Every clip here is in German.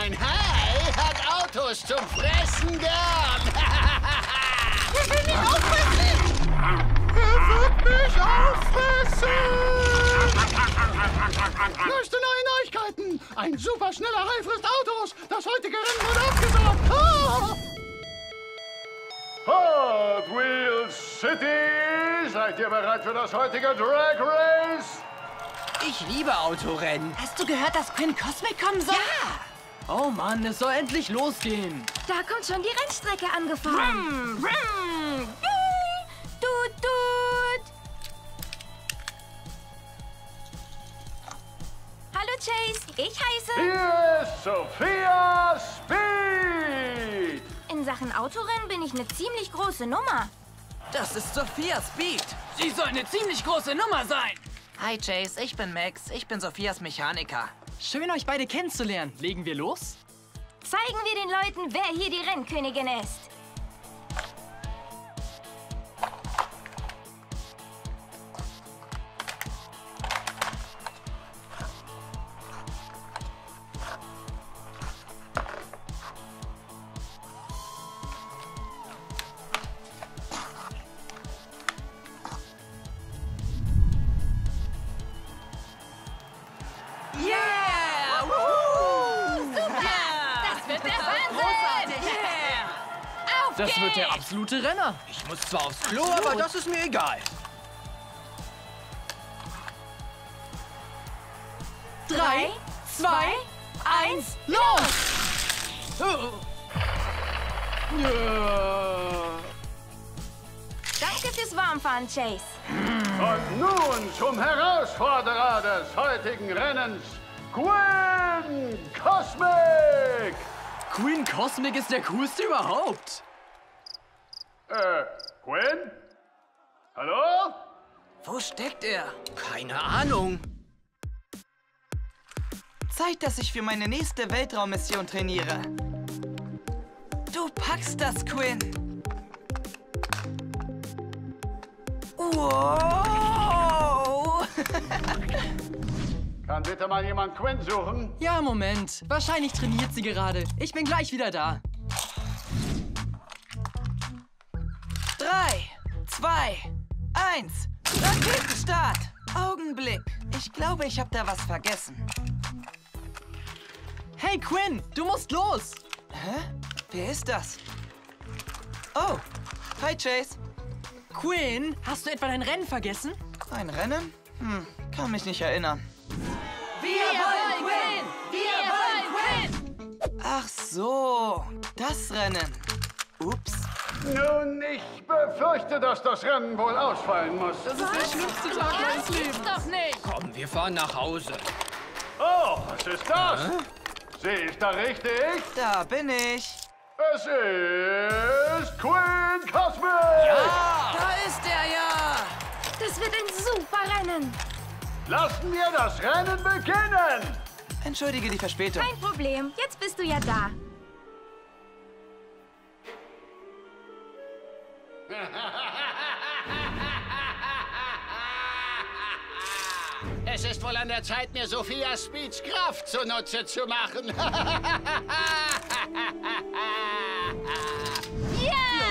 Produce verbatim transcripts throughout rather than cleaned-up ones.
Mein Hai hat Autos zum Fressen gern. Ich will ihn auffressen. Er wird mich auffressen. Neueste neue Neuigkeiten. Ein super schneller Hai frisst Autos. Das heutige Rennen wurde abgesagt. Ah! Hot Wheels City. Seid ihr bereit für das heutige Drag Race? Ich liebe Autorennen. Hast du gehört, dass Quinn Cosmic kommen soll? Ja! Oh Mann, es soll endlich losgehen. Da kommt schon die Rennstrecke angefahren. Rum, rum. Tut, tut. Hallo Chase, ich heiße... Hier ist Sophia Speed. In Sachen Autorennen bin ich eine ziemlich große Nummer. Das ist Sophia Speed. Sie soll eine ziemlich große Nummer sein. Hi Chase, ich bin Max, ich bin Sophias Mechaniker. Schön, euch beide kennenzulernen. Legen wir los? Zeigen wir den Leuten, wer hier die Rennkönigin ist. Das wird der absolute Renner. Ich muss zwar aufs Klo, Absolut. aber das ist mir egal. Drei, zwei, eins, los! Danke fürs Warmfahren, Chase. Und nun zum Herausforderer des heutigen Rennens, Quinn Cosmic. Quinn Cosmic ist der coolste überhaupt. Äh, Quinn? Hallo? Wo steckt er? Keine Ahnung. Zeit, dass ich für meine nächste Weltraummission trainiere. Du packst das, Quinn. Wow! Kann bitte mal jemand Quinn suchen? Ja, Moment. Wahrscheinlich trainiert sie gerade. Ich bin gleich wieder da. drei, zwei, eins, Raketenstart! Augenblick, ich glaube, ich habe da was vergessen. Hey Quinn, du musst los! Hä? Wer ist das? Oh, hi Chase. Quinn, hast du etwa dein Rennen vergessen? Ein Rennen? Hm, kann mich nicht erinnern. Wir wollen Quinn! Wir wollen Quinn! Ach so, das Rennen. Ups. Nun, ich befürchte, dass das Rennen wohl ausfallen muss. Das ist der schlimmste Tag meines Lebens. Doch nicht. Komm, wir fahren nach Hause. Oh, was ist das? Hm? Sehe ich da richtig? Da bin ich. Es ist Quinn Cosmic. Ja, da ist er ja. Das wird ein super Rennen. Lassen wir das Rennen beginnen. Entschuldige die Verspätung. Kein Problem, jetzt bist du ja da. Es ist wohl an der Zeit, mir Sophia Speeds Kraft zunutze zu machen. Ja!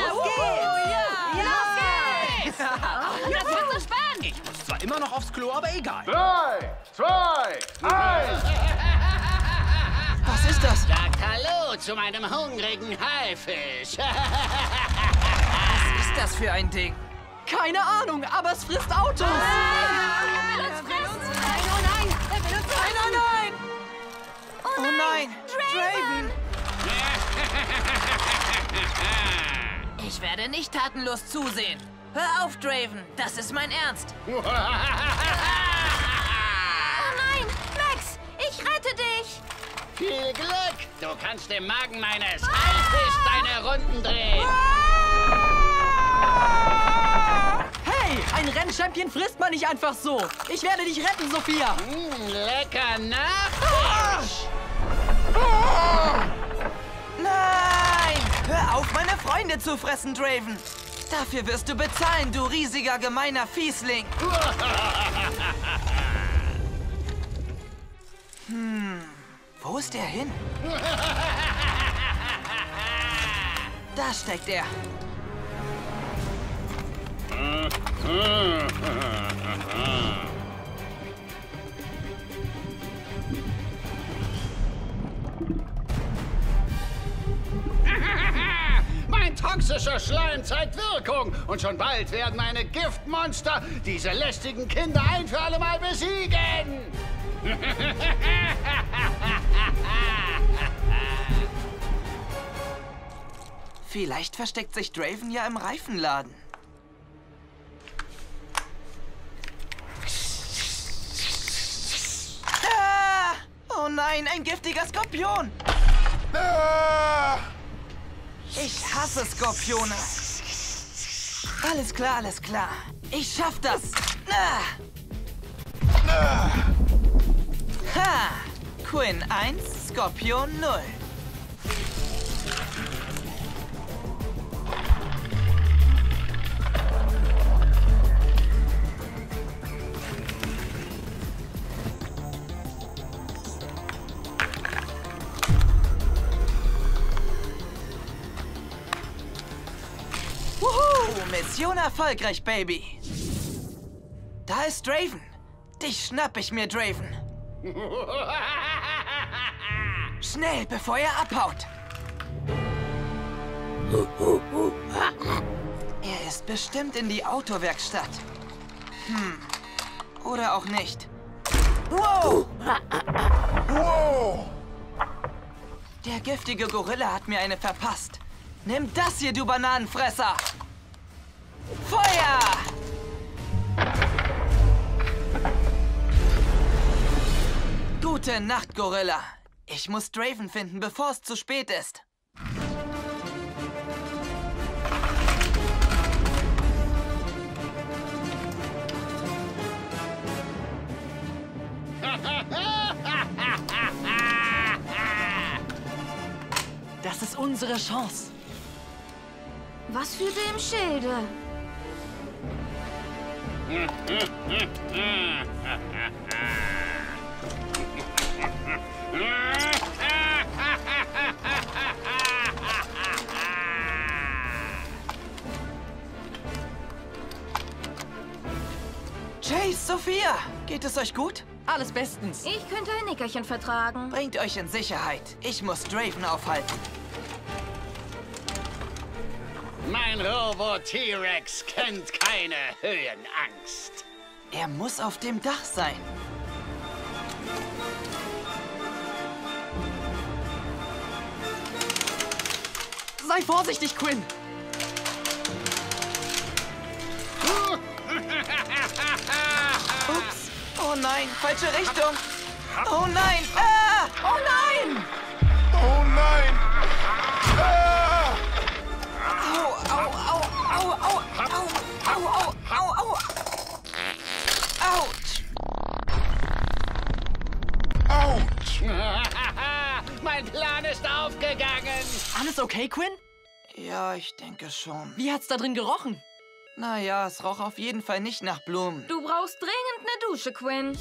Los geht's! Los geht's! Das wird so spannend! Ich muss zwar immer noch aufs Klo, aber egal. Drei, zwei, eins! Was ist das? Sagt Hallo zu meinem hungrigen Haifisch. Was ist das für ein Ding? Keine Ahnung, aber es frisst Autos. Ah, er will uns fressen. Nein, oh nein, er will uns fressen. Nein, oh nein. Oh nein, oh nein. Draven. Draven. Ich werde nicht tatenlos zusehen. Hör auf, Draven, das ist mein Ernst. Oh nein, Max, ich rette dich. Viel Glück. Du kannst im Magen meines Haifischs deine Runden drehen. Hey, ein Rennchampion frisst man nicht einfach so. Ich werde dich retten, Sophia. Mm, lecker Nachtisch. Ah! Ah! Nein! Hör auf, meine Freunde zu fressen, Draven. Dafür wirst du bezahlen, du riesiger, gemeiner Fiesling. Hm, wo Wo ist der hin? Da steckt er. Mein toxischer Schleim zeigt Wirkung und schon bald werden meine Giftmonster diese lästigen Kinder ein für alle Mal besiegen. Vielleicht versteckt sich Draven ja im Reifenladen. Ah! Oh nein, ein giftiger Skorpion! Ah! Ich hasse Skorpione. Alles klar, alles klar. Ich schaff das. Ah! Ah! Ha! Quinn eins, Skorpion null. Wuhu! Mission erfolgreich, Baby. Da ist Draven. Dich schnapp ich mir, Draven. Schnell, bevor er abhaut. Er ist bestimmt in die Autowerkstatt. Hm. Oder auch nicht. Wow! Wow! Der giftige Gorilla hat mir eine verpasst. Nimm das hier, du Bananenfresser! Feuer! Gute Nacht, Gorilla. Ich muss Draven finden, bevor es zu spät ist. Das ist unsere Chance. Was führte im Schilde? Chase, Sophia, geht es euch gut? Alles bestens. Ich könnte ein Nickerchen vertragen. Bringt euch in Sicherheit. Ich muss Draven aufhalten. Mein Robo-T-Rex kennt keine Höhenangst. Er muss auf dem Dach sein. Sei vorsichtig, Quinn! Ups! Oh nein, falsche Richtung! Oh nein! Ah! Oh nein! Oh nein! Ah! Au, au, au, au, au, au, au, au, au, au! Autsch! Autsch! Mein Plan ist aufgegangen! Alles okay, Quinn? Ja, ich denke schon. Wie hat's da drin gerochen? Naja, es roch auf jeden Fall nicht nach Blumen. Du brauchst dringend eine Dusche, Quinn.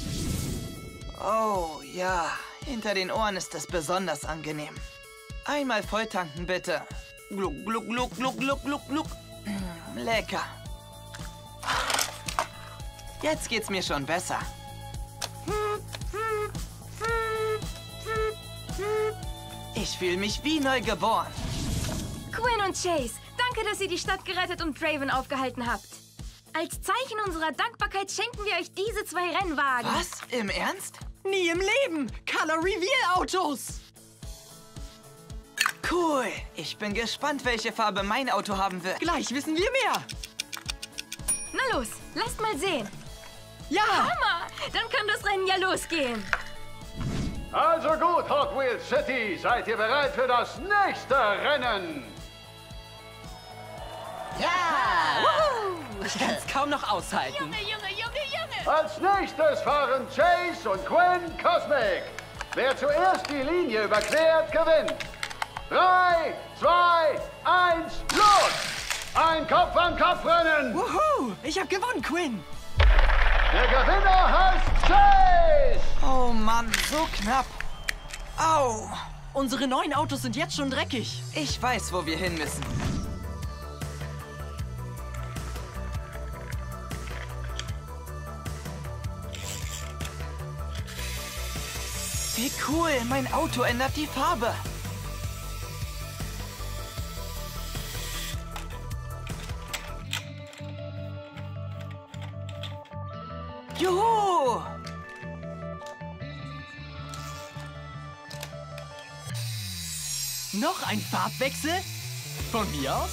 Oh, ja. Hinter den Ohren ist es besonders angenehm. Einmal volltanken, bitte. Gluck, gluck, gluck, gluck, gluck, gluck, gluck. Lecker. Jetzt geht's mir schon besser. Ich fühle mich wie neu geboren. Quinn und Chase, danke, dass ihr die Stadt gerettet und Draven aufgehalten habt. Als Zeichen unserer Dankbarkeit schenken wir euch diese zwei Rennwagen. Was? Im Ernst? Nie im Leben! Color Reveal Autos! Cool. Ich bin gespannt, welche Farbe mein Auto haben wird. Gleich wissen wir mehr. Na los, lasst mal sehen. Ja! Hammer! Dann kann das Rennen ja losgehen. Also gut, Hot Wheels City, seid ihr bereit für das nächste Rennen? Ja! Woohoo! Ich kann es kaum noch aushalten. Junge, Junge, Junge, Junge! Als nächstes fahren Chase und Quinn Cosmic. Wer zuerst die Linie überquert, gewinnt. Drei, zwei, eins, los! Ein Kopf-an-Kopf-Rennen! Woohoo! Ich hab gewonnen, Quinn! Der Gewinner heißt Chase! Oh Mann, so knapp. Au! Unsere neuen Autos sind jetzt schon dreckig. Ich weiß, wo wir hin müssen. Wie cool, mein Auto ändert die Farbe. Juhu! Noch ein Farbwechsel? Von mir aus?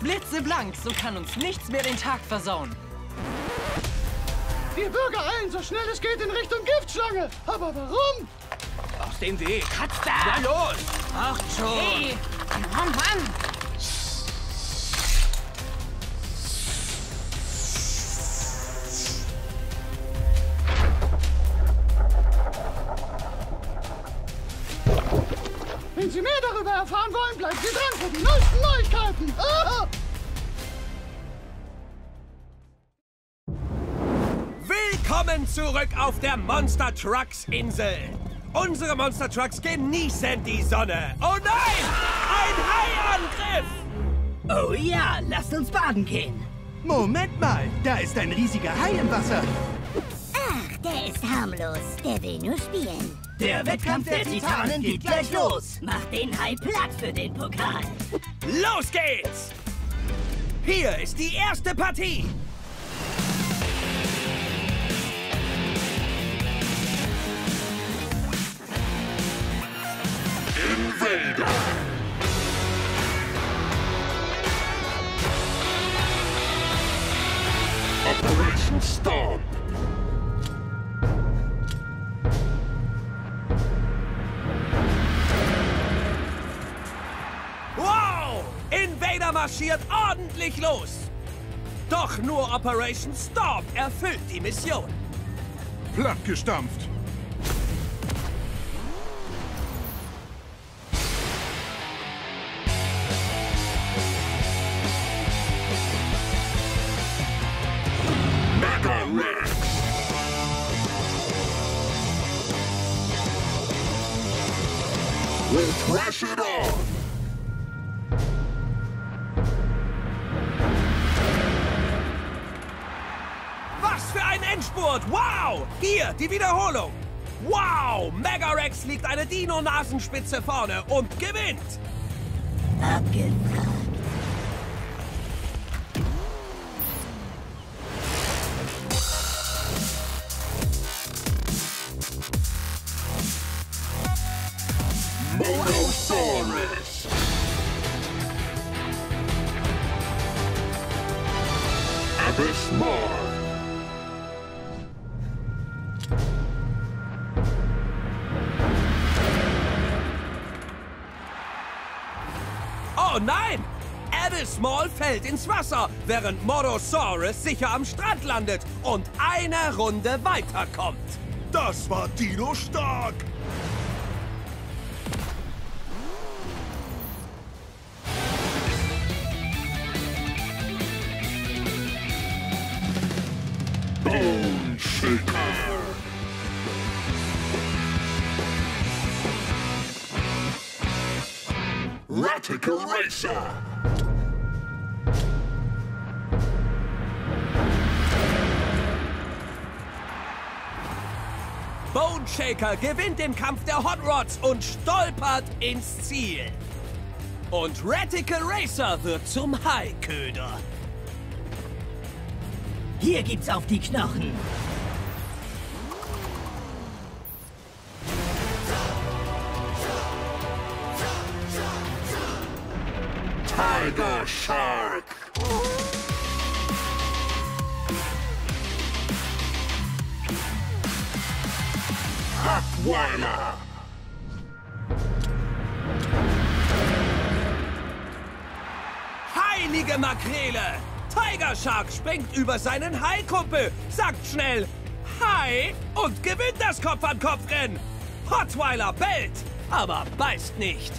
Blitzeblank, so kann uns nichts mehr den Tag versauen. Wir Bürger eilen, so schnell es geht, in Richtung Giftschlange. Aber warum? Aus dem Weg. Katze! Na los! Ach schon! Hey! Oh Mann! Wenn Sie mehr darüber erfahren wollen, bleiben Sie dran für die neuesten Neuigkeiten! Ah! Willkommen zurück auf der Monster Trucks Insel. Unsere Monster Trucks genießen die Sonne. Oh nein! Ein Haiangriff! Oh ja, lasst uns baden gehen. Moment mal, da ist ein riesiger Hai im Wasser. Ach, der ist harmlos. Der will nur spielen. Der Wettkampf der Titanen geht gleich los. Mach den Hai platt für den Pokal. Los geht's! Hier ist die erste Partie. Invader! Operation Storm! Wow! Invader marschiert ordentlich los! Doch nur Operation Storm erfüllt die Mission! Plattgestampft! Crush it all! Was für ein Endspurt! Wow! Hier, die Wiederholung! Wow! Mega-Rex liegt eine Dino-Nasenspitze vorne und gewinnt! Abgefragt! Motosaurus! Abysmal! Oh nein! Abysmal fällt ins Wasser, während Motosaurus sicher am Strand landet und eine Runde weiterkommt. Das war Dino stark! Boneshaker! Radical Racer! Boneshaker gewinnt den Kampf der Hot Rods und stolpert ins Ziel. Und Radical Racer wird zum Haiköder. Hier gibt's auf die Knochen. Tiger Shark. Hotweiler. Heilige Makrele! Tiger Shark springt über seinen Hai-Kumpel, sagt schnell Hi und gewinnt das Kopf-an-Kopf-Rennen. Hotweiler bellt, aber beißt nicht.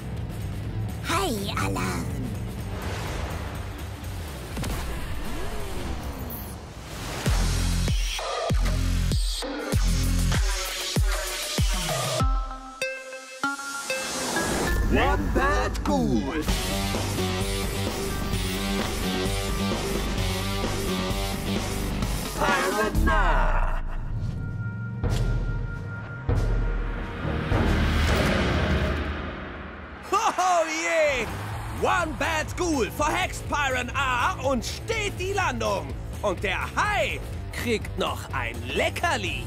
Hi Alarm. Ghoul. Oh je! One Bad Ghoul verhext Pyron A und steht die Landung. Und der Hai kriegt noch ein Leckerli.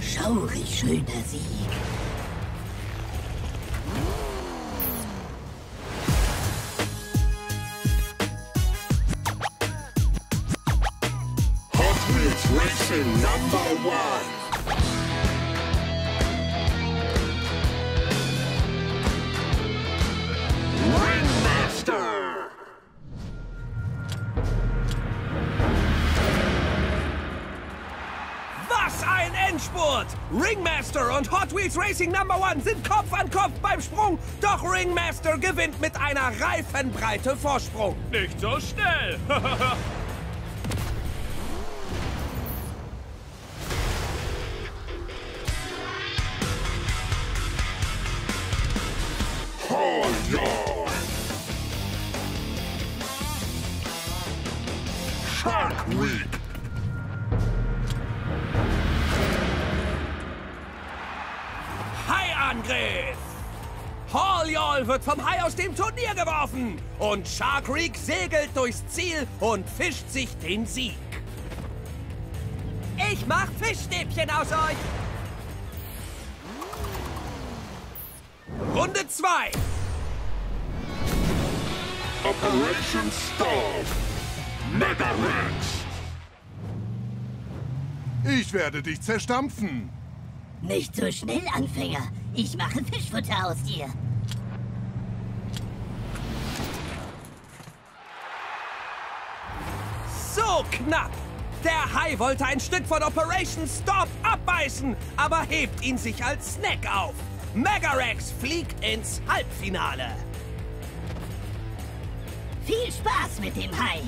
Schaurig schöner Sieg. Hot Wheels Racing Number One. Ringmaster! Was ein Endspurt! Ringmaster und Hot Wheels Racing Number One sind Kopf an Kopf beim Sprung, doch Ringmaster gewinnt mit einer Reifenbreite Vorsprung. Nicht so schnell! Wird vom Hai aus dem Turnier geworfen und Shark Creek segelt durchs Ziel und fischt sich den Sieg. Ich mach Fischstäbchen aus euch. Runde zwei. Operation Storm. Mega-Rex. Ich werde dich zerstampfen. Nicht so schnell, Anfänger. Ich mache Fischfutter aus dir. So knapp! Der Hai wollte ein Stück von Operation Storm abbeißen, aber hebt ihn sich als Snack auf. Mega-Rex fliegt ins Halbfinale. Viel Spaß mit dem Hai!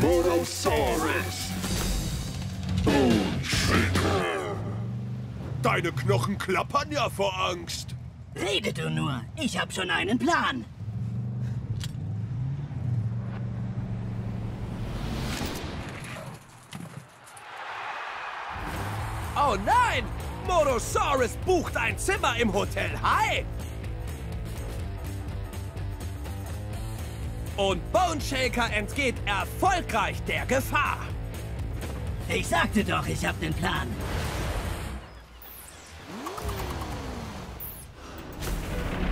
Motosaurus! Boneshaker! Deine Knochen klappern ja vor Angst! Rede du nur, ich hab schon einen Plan. Oh nein! Motosaurus bucht ein Zimmer im Hotel Hai! Und Boneshaker entgeht erfolgreich der Gefahr. Ich sagte doch, ich hab den Plan.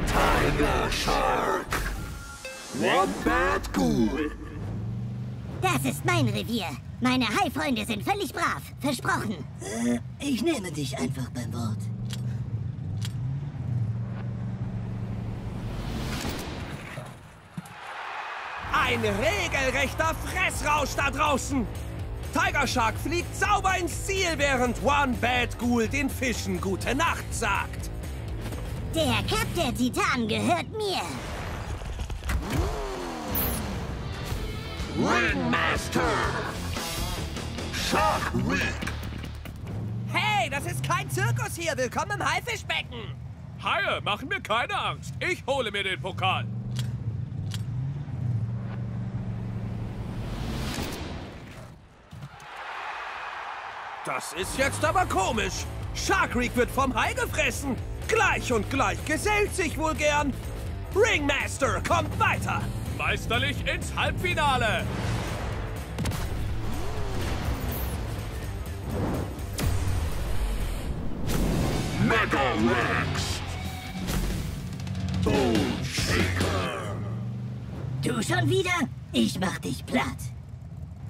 Tiger Shark! One Bad Ghoul! Das ist mein Revier. Meine Hai-Freunde sind völlig brav. Versprochen. Äh, ich nehme dich einfach beim Wort. Ein regelrechter Fressrausch da draußen! Tiger Shark fliegt sauber ins Ziel, während One Bad Ghoul den Fischen gute Nacht sagt. Der Cup der Titanen gehört mir. Ringmaster! Shark Week! Hey, das ist kein Zirkus hier. Willkommen im Haifischbecken. Haie, machen mir keine Angst. Ich hole mir den Pokal. Das ist jetzt aber komisch. Shark Week wird vom Hai gefressen. Gleich und gleich gesellt sich wohl gern. Ringmaster kommt weiter. Meisterlich ins Halbfinale. Mega-Rex. Boneshaker. Du schon wieder? Ich mach dich platt.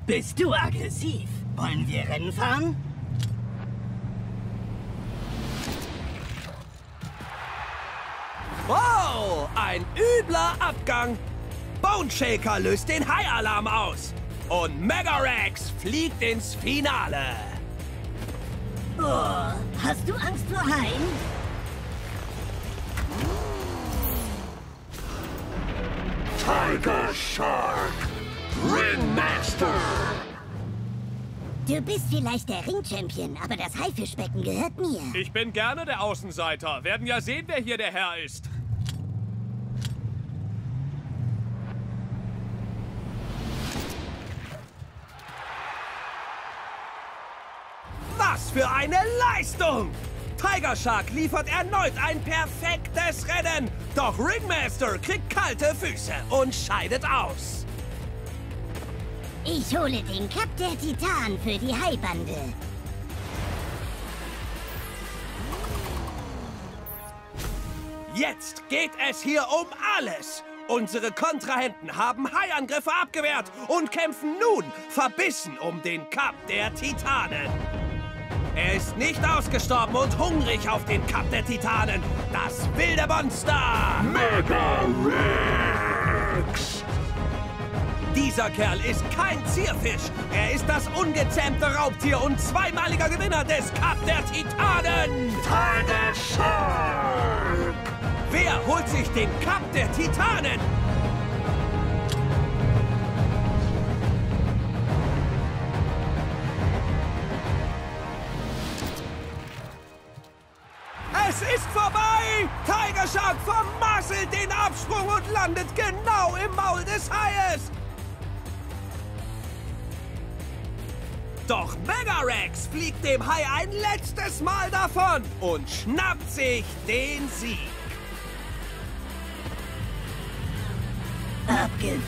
Bist du aggressiv? Wollen wir Rennen fahren? Wow, ein übler Abgang. Boneshaker löst den Hai-Alarm aus. Und Mega-Rex fliegt ins Finale. Oh, hast du Angst vor Haien? Tiger Shark! Ringmaster! Du bist vielleicht der Ring-Champion, aber das Haifischbecken gehört mir. Ich bin gerne der Außenseiter. Werden ja sehen, wer hier der Herr ist. Was für eine Leistung! Tiger Shark liefert erneut ein perfektes Rennen. Doch Ringmaster kriegt kalte Füße und scheidet aus. Ich hole den Cup der Titanen für die Haibande. Jetzt geht es hier um alles. Unsere Kontrahenten haben Haiangriffe abgewehrt und kämpfen nun verbissen um den Cup der Titanen. Er ist nicht ausgestorben und hungrig auf den Cup der Titanen. Das wilde Monster! Mega-Rex! Dieser Kerl ist kein Zierfisch. Er ist das ungezähmte Raubtier und zweimaliger Gewinner des Cup der Titanen. Tiger Shark! Wer holt sich den Cup der Titanen? Es ist vorbei! Tiger Shark vermasselt den Absprung und landet genau im Maul des Haies. Doch Mega-Rex fliegt dem Hai ein letztes Mal davon und schnappt sich den Sieg. Abgesagt.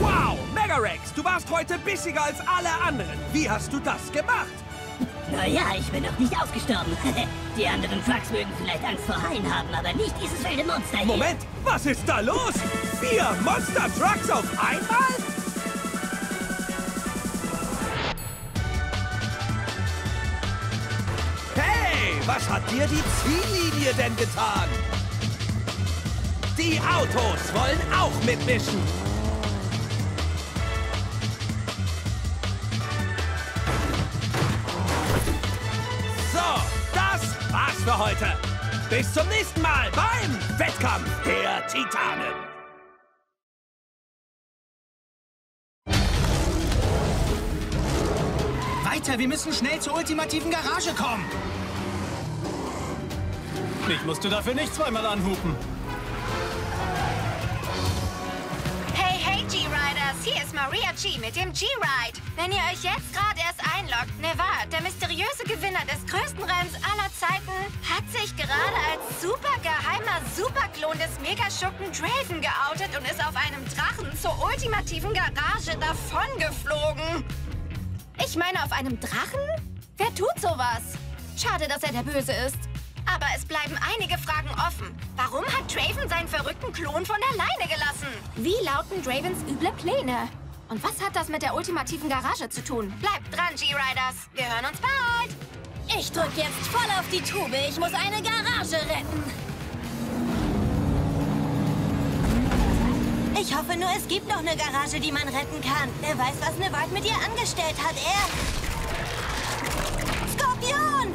Wow, Mega-Rex, du warst heute bissiger als alle anderen. Wie hast du das gemacht? Naja, ich bin noch nicht ausgestorben. Die anderen Trucks mögen vielleicht Angst vor Haien haben, aber nicht dieses wilde Monster hier. Moment, was ist da los? Vier Monster Trucks auf einmal? Was hat dir die Ziellinie denn getan? Die Autos wollen auch mitmischen. So, das war's für heute. Bis zum nächsten Mal beim Wettkampf der Titanen. Weiter, wir müssen schnell zur ultimativen Garage kommen. Ich musste dafür nicht zweimal anhupen. Hey, hey, G-Riders. Hier ist Maria G mit dem G-Ride. Wenn ihr euch jetzt gerade erst einloggt, Nevada, der mysteriöse Gewinner des größten Rennens aller Zeiten, hat sich gerade als supergeheimer Superklon des Megaschuppen Draven geoutet und ist auf einem Drachen zur ultimativen Garage davongeflogen. Ich meine, auf einem Drachen? Wer tut sowas? Schade, dass er der Böse ist. Aber es bleiben einige Fragen offen. Warum hat Draven seinen verrückten Klon von der Leine gelassen? Wie lauten Dravens üble Pläne? Und was hat das mit der ultimativen Garage zu tun? Bleibt dran, G-Riders. Wir hören uns bald. Ich drück jetzt voll auf die Tube. Ich muss eine Garage retten. Ich hoffe nur, es gibt noch eine Garage, die man retten kann. Wer weiß, was Nevada mit ihr angestellt hat. Er... Skorpion!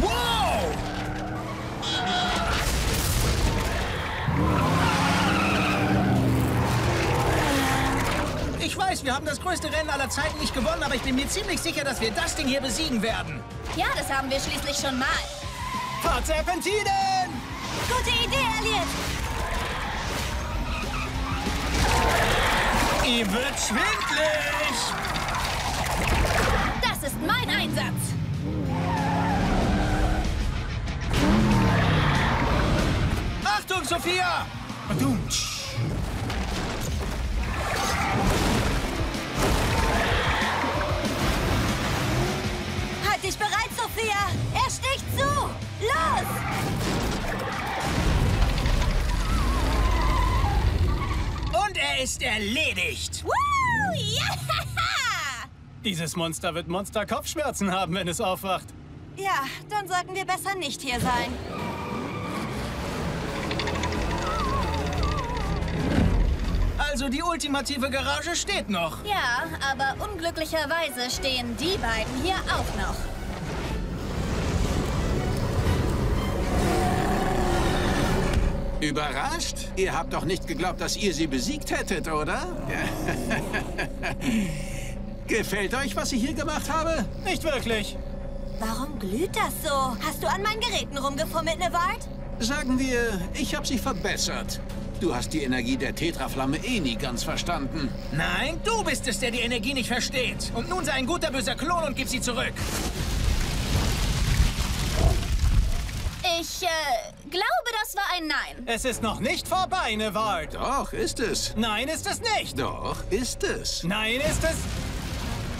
Wow! Ich weiß, wir haben das größte Rennen aller Zeiten nicht gewonnen, aber ich bin mir ziemlich sicher, dass wir das Ding hier besiegen werden. Ja, das haben wir schließlich schon mal. Fahrt Serpentinen! Gute Idee, Elliot! Ihm wird schwindlig! Das ist mein Einsatz! Achtung, Sophia! Halt dich bereit, Sophia! Er sticht zu! Los! Und er ist erledigt! Woo! Yeah! Dieses Monster wird Monster-Kopfschmerzen haben, wenn es aufwacht. Ja, dann sollten wir besser nicht hier sein. Also die ultimative Garage steht noch. Ja, aber unglücklicherweise stehen die beiden hier auch noch. Überrascht? Ihr habt doch nicht geglaubt, dass ihr sie besiegt hättet, oder? Gefällt euch, was ich hier gemacht habe? Nicht wirklich. Warum glüht das so? Hast du an meinen Geräten rumgefummelt, Nevard? Sagen wir, ich habe sie verbessert. Du hast die Energie der Tetraflamme eh nie ganz verstanden. Nein, du bist es, der die Energie nicht versteht. Und nun sei ein guter, böser Klon und gib sie zurück. Ich, äh, glaube, das war ein Nein. Es ist noch nicht vorbei, Nevard. Doch, ist es. Nein, ist es nicht. Doch, ist es. Nein, ist es.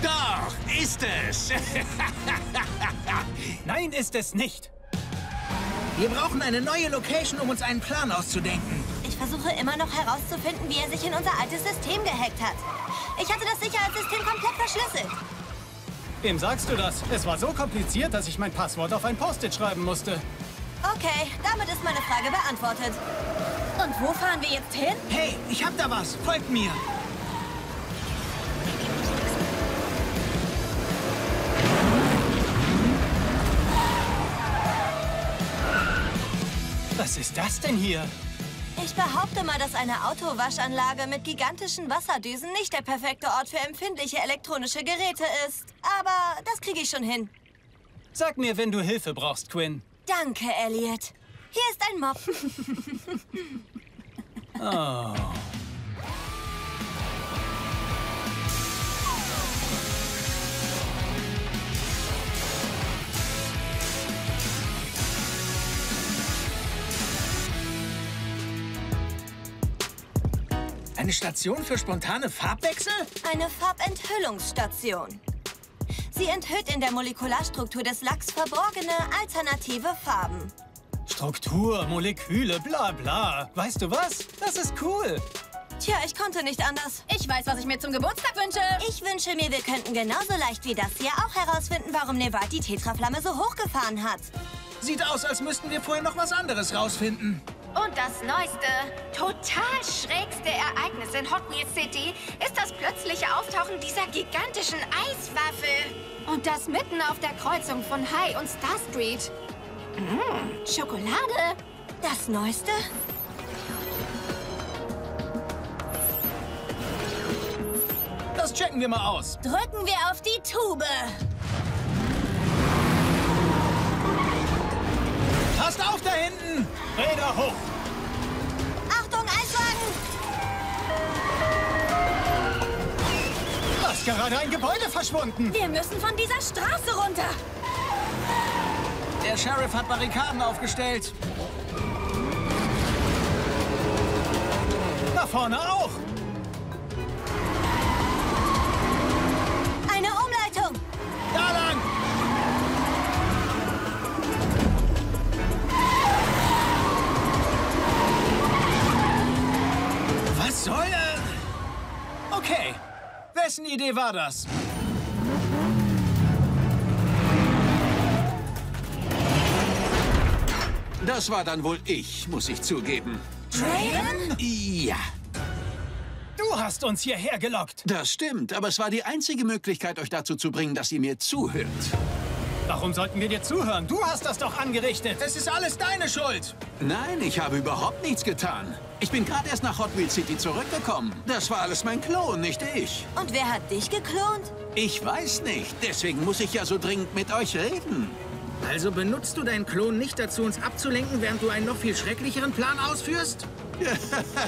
Doch, ist es. Nein, ist es nicht. Wir brauchen eine neue Location, um uns einen Plan auszudenken. Ich versuche immer noch herauszufinden, wie er sich in unser altes System gehackt hat. Ich hatte das Sicherheitssystem komplett verschlüsselt. Wem sagst du das? Es war so kompliziert, dass ich mein Passwort auf ein Post-it schreiben musste. Okay, damit ist meine Frage beantwortet. Und wo fahren wir jetzt hin? Hey, ich hab da was. Folgt mir. Was ist das denn hier? Ich behaupte mal, dass eine Autowaschanlage mit gigantischen Wasserdüsen nicht der perfekte Ort für empfindliche elektronische Geräte ist. Aber das kriege ich schon hin. Sag mir, wenn du Hilfe brauchst, Quinn. Danke, Elliot. Hier ist ein Mob. Oh. Eine Station für spontane Farbwechsel? Eine Farbenthüllungsstation. Sie enthüllt in der Molekularstruktur des Lacks verborgene, alternative Farben. Struktur, Moleküle, bla bla. Weißt du was? Das ist cool. Tja, ich konnte nicht anders. Ich weiß, was ich mir zum Geburtstag wünsche. Ich wünsche mir, wir könnten genauso leicht wie das hier auch herausfinden, warum Nevard die Tetraflamme so hochgefahren hat. Sieht aus, als müssten wir vorher noch was anderes rausfinden. Und das neueste, total schrägste Ereignis in Hot Wheels City ist das plötzliche Auftauchen dieser gigantischen Eiswaffel. Und das mitten auf der Kreuzung von High und Star Street. Mmh, Schokolade. Das neueste? Das checken wir mal aus. Drücken wir auf die Tube. Passt auf da hinten! Räder hoch! Achtung, Eiswagen! Da ist gerade ein Gebäude verschwunden! Wir müssen von dieser Straße runter! Der Sheriff hat Barrikaden aufgestellt. Da vorne auch! Eine Umleitung! Da lang! Soll er? Okay. Wessen Idee war das? Das war dann wohl ich, muss ich zugeben. Draven? Ja. Du hast uns hierher gelockt. Das stimmt, aber es war die einzige Möglichkeit, euch dazu zu bringen, dass ihr mir zuhört. Warum sollten wir dir zuhören? Du hast das doch angerichtet. Es ist alles deine Schuld. Nein, ich habe überhaupt nichts getan. Ich bin gerade erst nach Hot Wheels City zurückgekommen. Das war alles mein Klon, nicht ich. Und wer hat dich geklont? Ich weiß nicht. Deswegen muss ich ja so dringend mit euch reden. Also benutzt du deinen Klon nicht dazu, uns abzulenken, während du einen noch viel schrecklicheren Plan ausführst?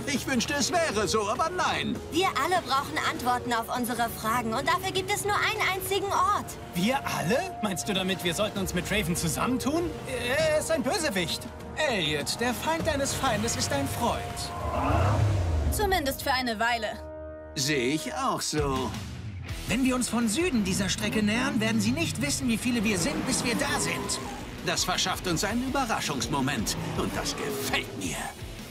Ich wünschte, es wäre so, aber nein. Wir alle brauchen Antworten auf unsere Fragen und dafür gibt es nur einen einzigen Ort. Wir alle? Meinst du damit, wir sollten uns mit Raven zusammentun? Er ist ein Bösewicht. Elliot, der Feind deines Feindes ist ein Freund. Zumindest für eine Weile. Sehe ich auch so. Wenn wir uns von Süden dieser Strecke nähern, werden sie nicht wissen, wie viele wir sind, bis wir da sind. Das verschafft uns einen Überraschungsmoment und das gefällt mir.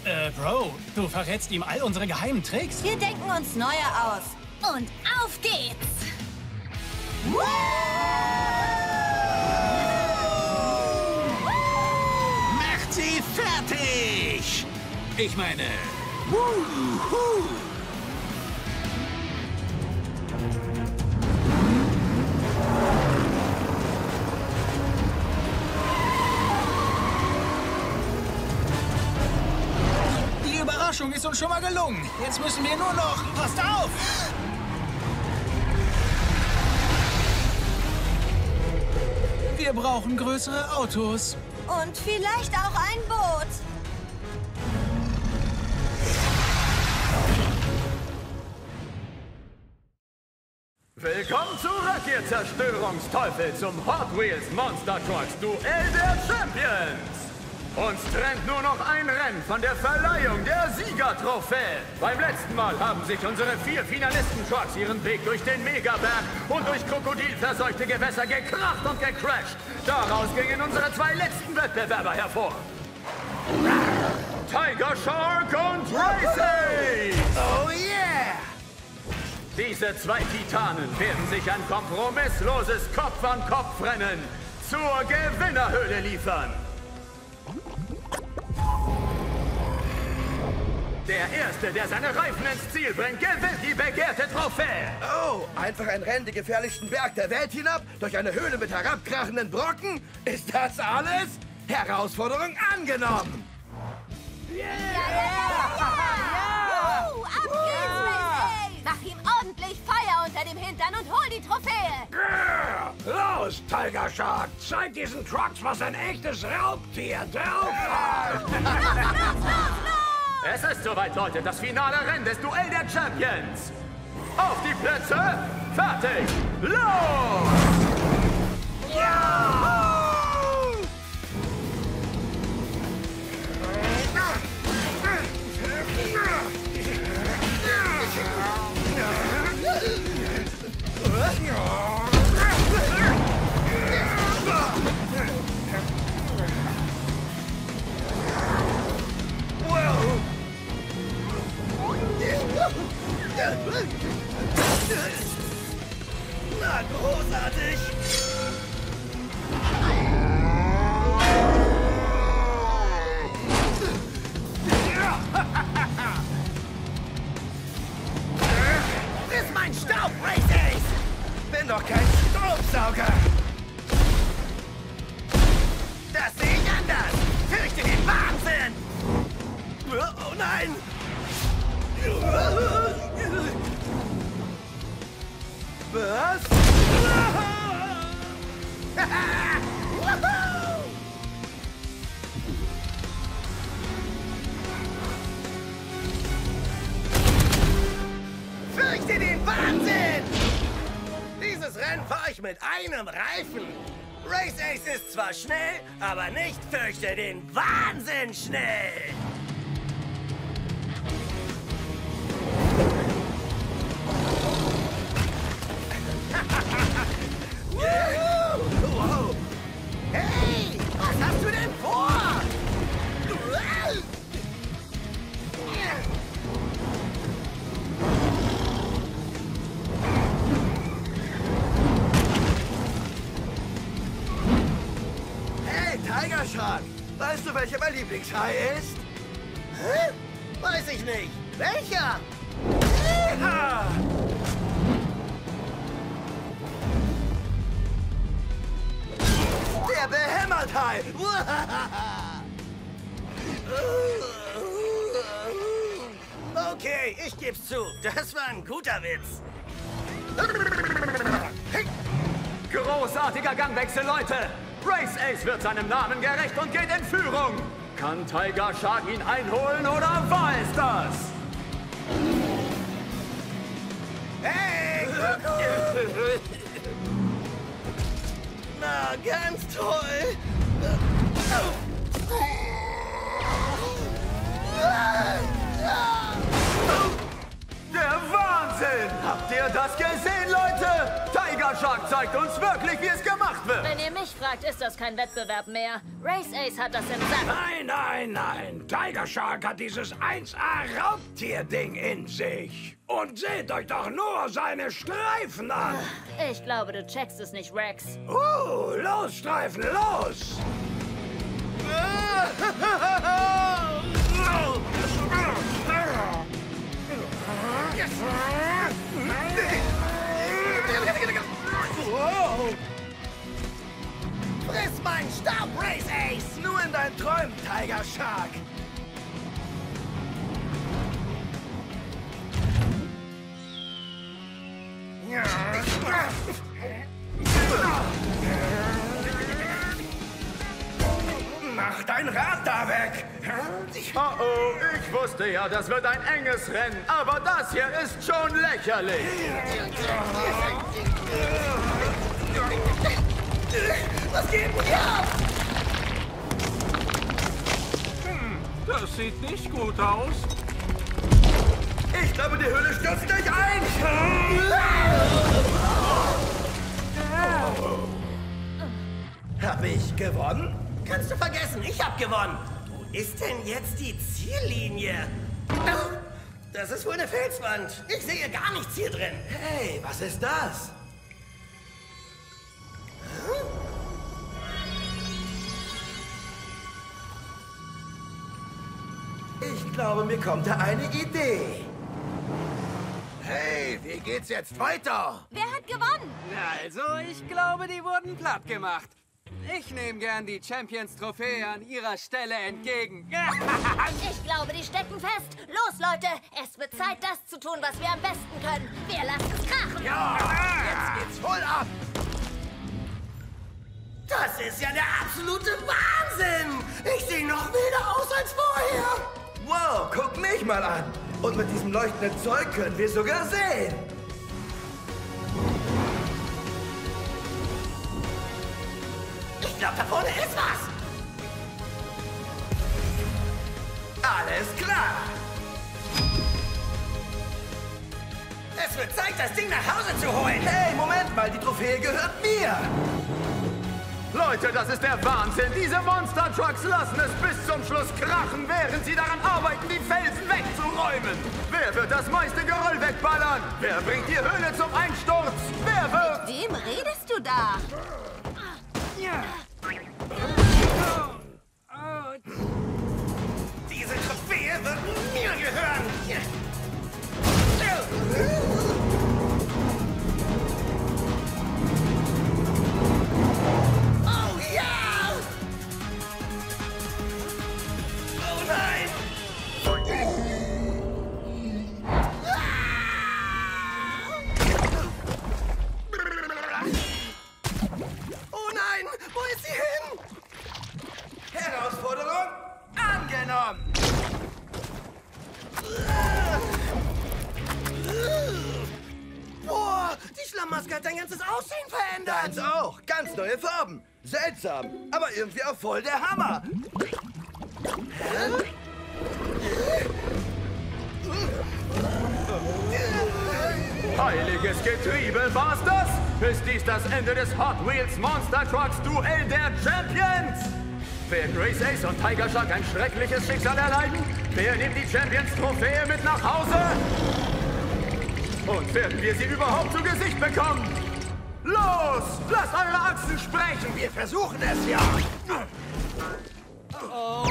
Äh, Bro, du verrätst ihm all unsere geheimen Tricks. Wir denken uns neue aus. Und auf geht's! Woo! Woo! Macht sie fertig! Ich meine... Woohoo! Ist uns schon mal gelungen. Jetzt müssen wir nur noch... Passt auf! Wir brauchen größere Autos. Und vielleicht auch ein Boot. Willkommen zurück, ihr Zerstörungsteufel, zum Hot Wheels Monster Trucks Duell der Champions. Uns trennt nur noch ein Rennen von der Verleihung der Siegertrophäe. Beim letzten Mal haben sich unsere vier Finalisten-Trucks ihren Weg durch den Megaberg und durch krokodilverseuchte Gewässer gekracht und gecrashed. Daraus gingen unsere zwei letzten Wettbewerber hervor. Tiger Shark und Race Ace! Oh yeah! Diese zwei Titanen werden sich ein kompromissloses Kopf-an-Kopf-Rennen zur Gewinnerhöhle liefern. Der Erste, der seine Reifen ins Ziel bringt, gewinnt die begehrte Trophäe. Oh, einfach ein Rennen den gefährlichsten Berg der Welt hinab, durch eine Höhle mit herabkrachenden Brocken? Ist das alles? Herausforderung angenommen. Yeah! Yeah! Yeah! Uh, ab uh! geht's, Race Ace! Mach ihm ordentlich Feuer unter dem Hintern und hol die Trophäe. Grrr! Los, Tiger Shark! Zeig diesen Trucks, was ein echtes Raubtier drauf hat! Los, los, los, los! Es ist soweit, Leute, das finale Rennen des Duell der Champions. Auf die Plätze, fertig, los! Ja! Na, großartig! Friss mein Staub, Race Ace! Bin doch kein Staubsauger! Das sehe ich anders! Fürchte den Wahnsinn! Oh nein! Was? Fürchte den Wahnsinn! Dieses Rennen fahre ich mit einem Reifen. Race Ace ist zwar schnell, aber nicht fürchte den Wahnsinn schnell. Wow. Hey, was hast du denn vor? Hey, Tiger Shark, weißt du, welcher mein Lieblingshai ist? Hä? Weiß ich nicht. Welcher? Ja. Der behämmert Hai! Okay, ich geb's zu. Das war ein guter Witz. Großartiger Gangwechsel, Leute! Race Ace wird seinem Namen gerecht und geht in Führung. Kann Tiger Shark ihn einholen oder war es das? Hey! Na, ganz toll! Der Wahnsinn! Habt ihr das gesehen, Leute? Tiger Shark zeigt uns wirklich, wie es gemacht wird! Wenn ihr mich fragt, ist das kein Wettbewerb mehr. Race Ace hat das im Sack. Nein, nein, nein! Tiger Shark hat dieses eins A-Raubtier-Ding in sich. Und seht euch doch nur seine Streifen an! Ich glaube, du checkst es nicht, Rex. Uh, los, Streifen, los! Wow. Friss mein Staub, Race Ace! Nur in deinen Träumen, Tiger Shark! Oh oh, ich wusste ja, das wird ein enges Rennen, aber das hier ist schon lächerlich. Was geht denn ab? Hm, das sieht nicht gut aus. Ich glaube, die Höhle stürzt gleich ein. Hab ich gewonnen? Kannst du vergessen, ich hab gewonnen. Wo ist denn jetzt die Ziellinie? Ach, das ist wohl eine Felswand. Ich sehe gar nichts hier drin. Hey, was ist das? Ich glaube, mir kommt da eine Idee. Hey, wie geht's jetzt weiter? Wer hat gewonnen? Also, ich glaube, die wurden platt gemacht. Ich nehme gern die Champions-Trophäe an ihrer Stelle entgegen. Ich glaube, die stecken fest. Los, Leute, es wird Zeit, das zu tun, was wir am besten können. Wir lassen es krachen. Ja, jetzt geht's voll ab. Das ist ja der absolute Wahnsinn. Ich sehe noch wilder aus als vorher. Wow, guck mich mal an. Und mit diesem leuchtenden Zeug können wir sogar sehen. Ich glaube, da vorne ist was. Alles klar. Es wird Zeit, das Ding nach Hause zu holen. Hey, Moment mal, die Trophäe gehört mir. Leute, das ist der Wahnsinn. Diese Monster Trucks lassen es bis zum Schluss krachen, während sie daran arbeiten, die Felsen wegzuräumen. Wer wird das meiste Geröll wegballern? Wer bringt die Höhle zum Einsturz? Wer wird... Mit wem redest du da? Diese Trophäe wird mir gehören. Neue Farben. Seltsam, aber irgendwie auch voll der Hammer. Hä? Heiliges Getriebe, war's das? Ist dies das Ende des Hot Wheels Monster Trucks Duell der Champions? Werden Race Ace und Tiger Shark ein schreckliches Schicksal erleiden? Wer nimmt die Champions-Trophäe mit nach Hause? Und werden wir sie überhaupt zu Gesicht bekommen? Los! Lasst eure Achsen sprechen! Wir versuchen es ja! Oh.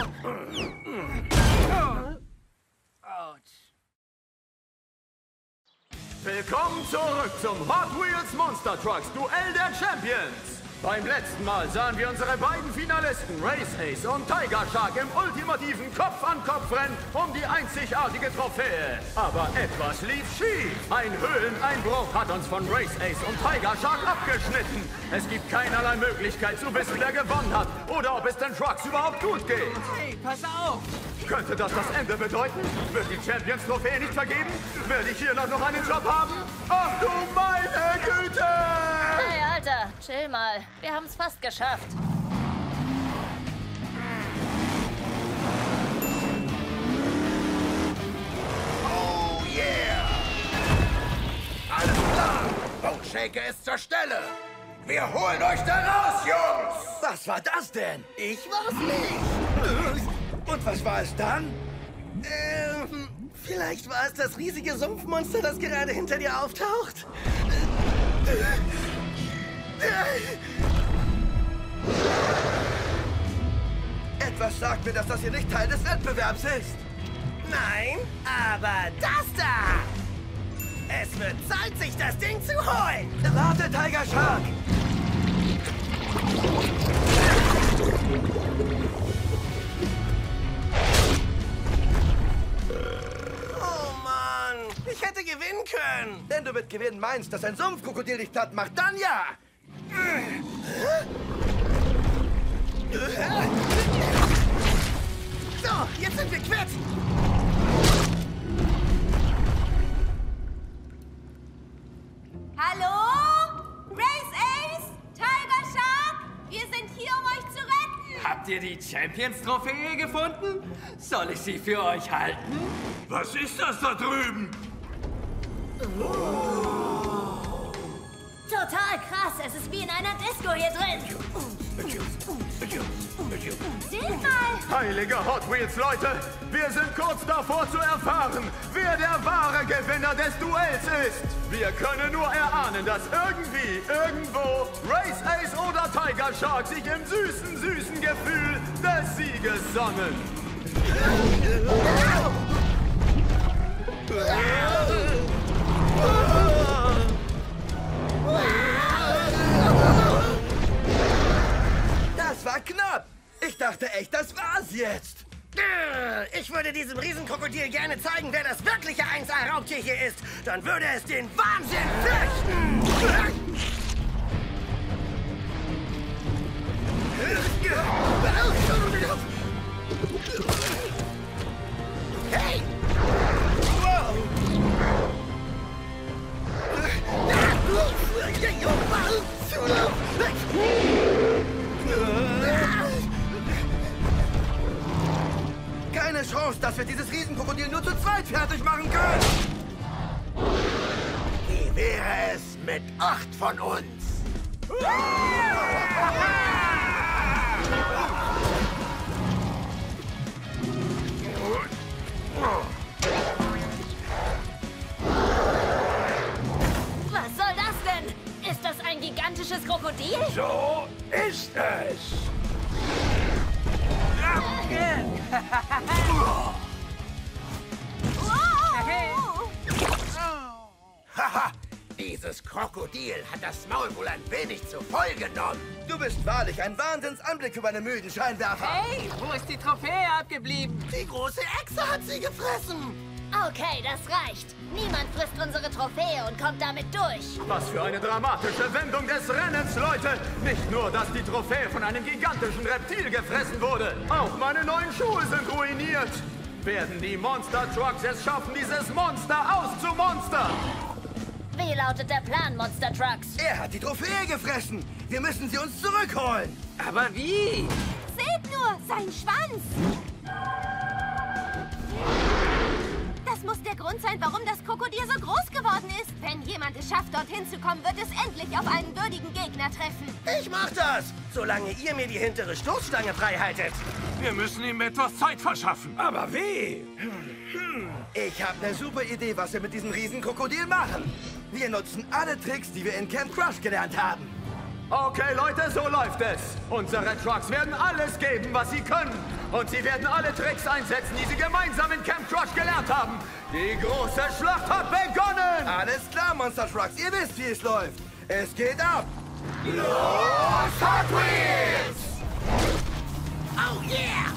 Willkommen zurück zum Hot Wheels Monster Trucks Duell der Champions! Beim letzten Mal sahen wir unsere beiden Finalisten Race Ace und Tiger Shark im ultimativen Kopf-an-Kopf-Rennen um die einzigartige Trophäe. Aber etwas lief schief. Ein Höhleneinbruch hat uns von Race Ace und Tiger Shark abgeschnitten. Es gibt keinerlei Möglichkeit zu wissen, wer gewonnen hat oder ob es den Trucks überhaupt gut geht. Hey, pass auf! Könnte das das Ende bedeuten? Wird die Champions-Trophäe nicht vergeben? Werde ich hier noch einen Job haben? Ach du meine Güte! Hey, Alter, chill mal. Wir haben es fast geschafft. Oh yeah! Alles klar! Boneshaker ist zur Stelle! Wir holen euch da raus, Jungs! Was war das denn? Ich war's nicht! Und was war es dann? Ähm, vielleicht war es das riesige Sumpfmonster, das gerade hinter dir auftaucht. Etwas sagt mir, dass das hier nicht Teil des Wettbewerbs ist. Nein, aber das da! Es wird Zeit, sich das Ding zu holen! Warte, Tiger Shark! Ich hätte gewinnen können. Wenn du mit Gewinnen meinst, dass ein Sumpfkrokodil dich platt macht, dann ja. So, jetzt sind wir quitt! Hallo? Race Ace? Tiger Shark? Wir sind hier, um euch zu retten! Habt ihr die Champions-Trophäe gefunden? Soll ich sie für euch halten? Was ist das da drüben? Oh. Total krass! Es ist wie in einer Disco hier drin! Seht mal! Heilige Hot Wheels, Leute! Wir sind kurz davor zu erfahren, wer der wahre Gewinner des Duells ist! Wir können nur erahnen, dass irgendwie, irgendwo Race Ace oder Tiger Shark sich im süßen, süßen Gefühl des Sieges sonnen! Das war knapp! Ich dachte echt, das war's jetzt. Ich würde diesem Riesenkrokodil gerne zeigen, wer das wirkliche eins A-Raubtier hier ist. Dann würde es den Wahnsinn fürchten. Hey! Wow! Keine Chance, dass wir dieses Riesenkrokodil nur zu zweit fertig machen können! Wie wäre es mit acht von uns? Was soll das denn? Ist das ein gigantisches Krokodil? So ist es! Haha, dieses Krokodil hat das Maul wohl ein wenig zu voll genommen. Du bist wahrlich ein Wahnsinnsanblick über einen müden Scheinwerfer. Hey, wo ist die Trophäe abgeblieben? Die große Echse hat sie gefressen. Okay, das reicht. Niemand frisst unsere Trophäe und kommt damit durch. Was für eine dramatische Wendung des Rennens, Leute! Nicht nur, dass die Trophäe von einem gigantischen Reptil gefressen wurde, auch meine neuen Schuhe sind ruiniert. Werden die Monster Trucks es schaffen, dieses Monster auszumonstern? Wie lautet der Plan, Monster Trucks? Er hat die Trophäe gefressen. Wir müssen sie uns zurückholen. Aber wie? Seht nur, sein Schwanz! Das muss der Grund sein, warum das Krokodil so groß geworden ist. Wenn jemand es schafft, dorthin zu kommen, wird es endlich auf einen würdigen Gegner treffen. Ich mach das, solange ihr mir die hintere Stoßstange freihaltet. Wir müssen ihm etwas Zeit verschaffen. Aber wie? Ich habe eine super Idee, was wir mit diesem Riesenkrokodil machen. Wir nutzen alle Tricks, die wir in Camp Crush gelernt haben. Okay, Leute, so läuft es. Unsere Trucks werden alles geben, was sie können. Und sie werden alle Tricks einsetzen, die sie gemeinsam in Camp Crush gelernt haben. Die große Schlacht hat begonnen! Alles klar, Monster Trucks, ihr wisst, wie es läuft. Es geht ab! Los, Hot Wheels! Oh yeah!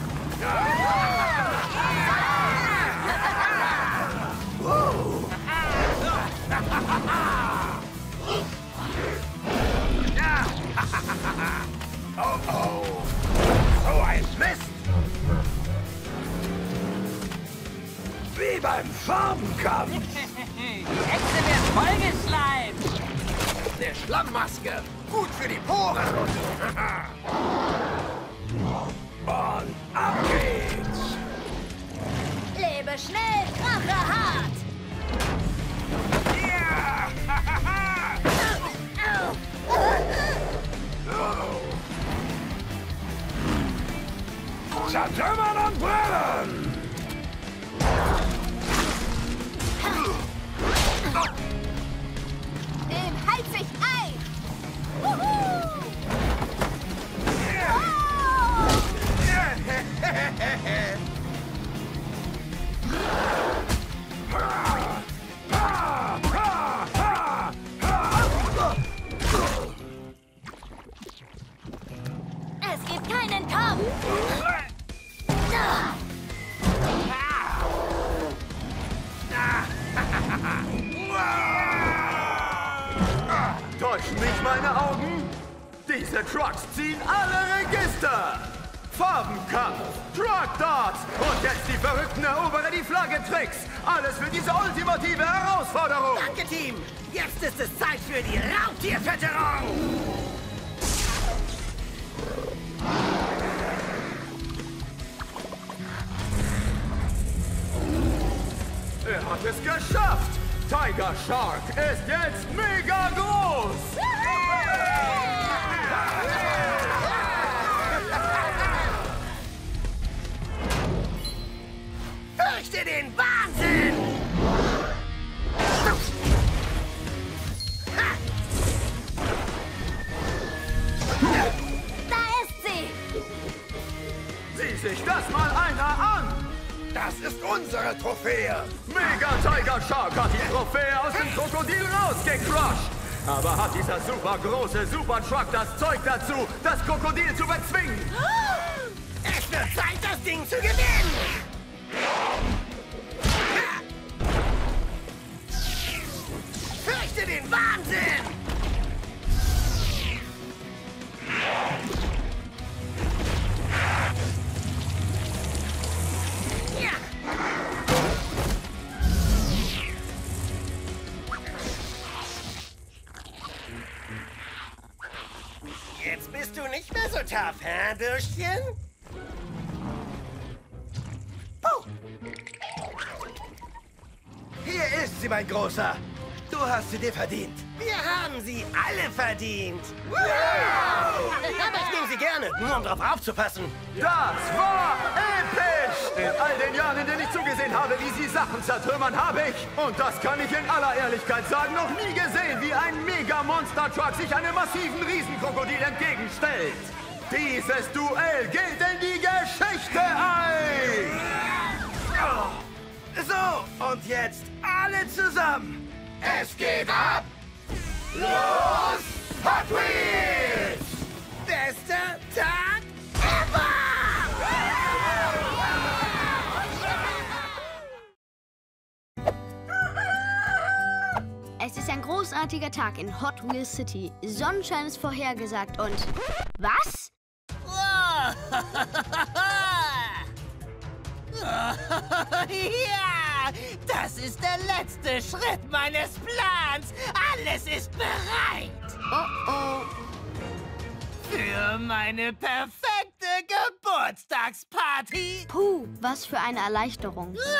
Oh oh! So ein Mist! Wie beim Farbenkampf! Die Echse wird vollgeschleimt! Eine Schlammmaske! Gut für die Poren! Und ab geht's! Lebe schnell, krache hart! Ja! Oh. Zertrümmern und brennen! Dem heiz ich ein! Wuhu! Oh! Es gibt keinen Kampf! Täuschen mich meine Augen? Diese Trucks ziehen alle Register! Farbenkampf, Truck Darts und jetzt die verrückten Eroberer-die-Flagge-Tricks. Alles für diese ultimative Herausforderung. Danke, Team. Jetzt ist es Zeit für die Raubtierfütterung. Er hat es geschafft! Tiger Shark ist jetzt mega groß! Fürchte den Wahnsinn! Da ist sie! Sieh sich das mal einer an! Das ist unsere Trophäe! Mega Tiger Shark hat die Trophäe aus dem Krokodil rausgecrushed! Aber hat dieser super große Supertruck das Zeug dazu, das Krokodil zu bezwingen? Es wird Zeit, das Ding zu gewinnen! Fürchte den Wahnsinn! Jetzt bist du nicht mehr so tough, hä, Bürschchen? Oh. Hier ist sie, mein Großer. Du hast sie dir verdient. Wir haben sie alle verdient. Wow. Aber ich nehme sie gerne, nur um drauf aufzupassen. Das war episch! In all den Jahren, in denen ich zugesehen habe, wie sie Sachen zertrümmern, habe ich, und das kann ich in aller Ehrlichkeit sagen, noch nie gesehen, wie ein Mega-Monster-Truck sich einem massiven Riesenkrokodil entgegenstellt. Dieses Duell gilt in die Geschichte ein! So, und jetzt alle zusammen! Es geht ab! Los! Hot Wheels! Bester Tag ever! Es ist ein großartiger Tag in Hot Wheels City. Sonnenschein ist vorhergesagt und... Was? Ja! Das ist der letzte Schritt meines Plans. Alles ist bereit. Oh oh. Für meine perfekte Geburtstagsparty. Puh, was für eine Erleichterung. Wuhu!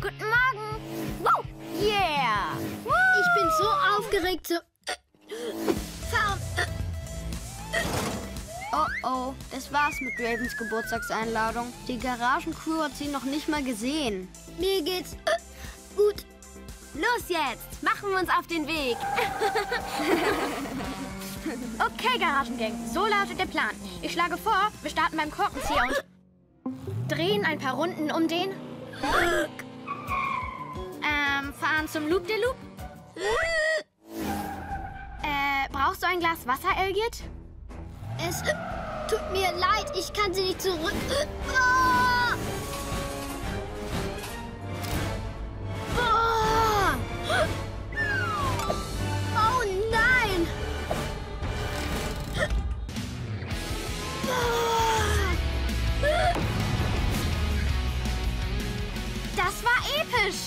Guten Morgen. Wow. Yeah. Woo. Ich bin so aufgeregt zu fahren. Oh oh, das war's mit Ravens Geburtstagseinladung. Die Garagencrew hat sie noch nicht mal gesehen. Mir geht's äh, gut. Los jetzt, machen wir uns auf den Weg. Okay, Garagengang, so lautet der Plan. Ich schlage vor, wir starten beim Korkenzieher und drehen ein paar Runden um den... ähm, fahren zum Loop de Loop. Äh, brauchst du ein Glas Wasser, Elliot? Es äh, tut mir leid, ich kann sie nicht zurück... Äh, ah! Ah! Oh nein! Ah! Das war episch!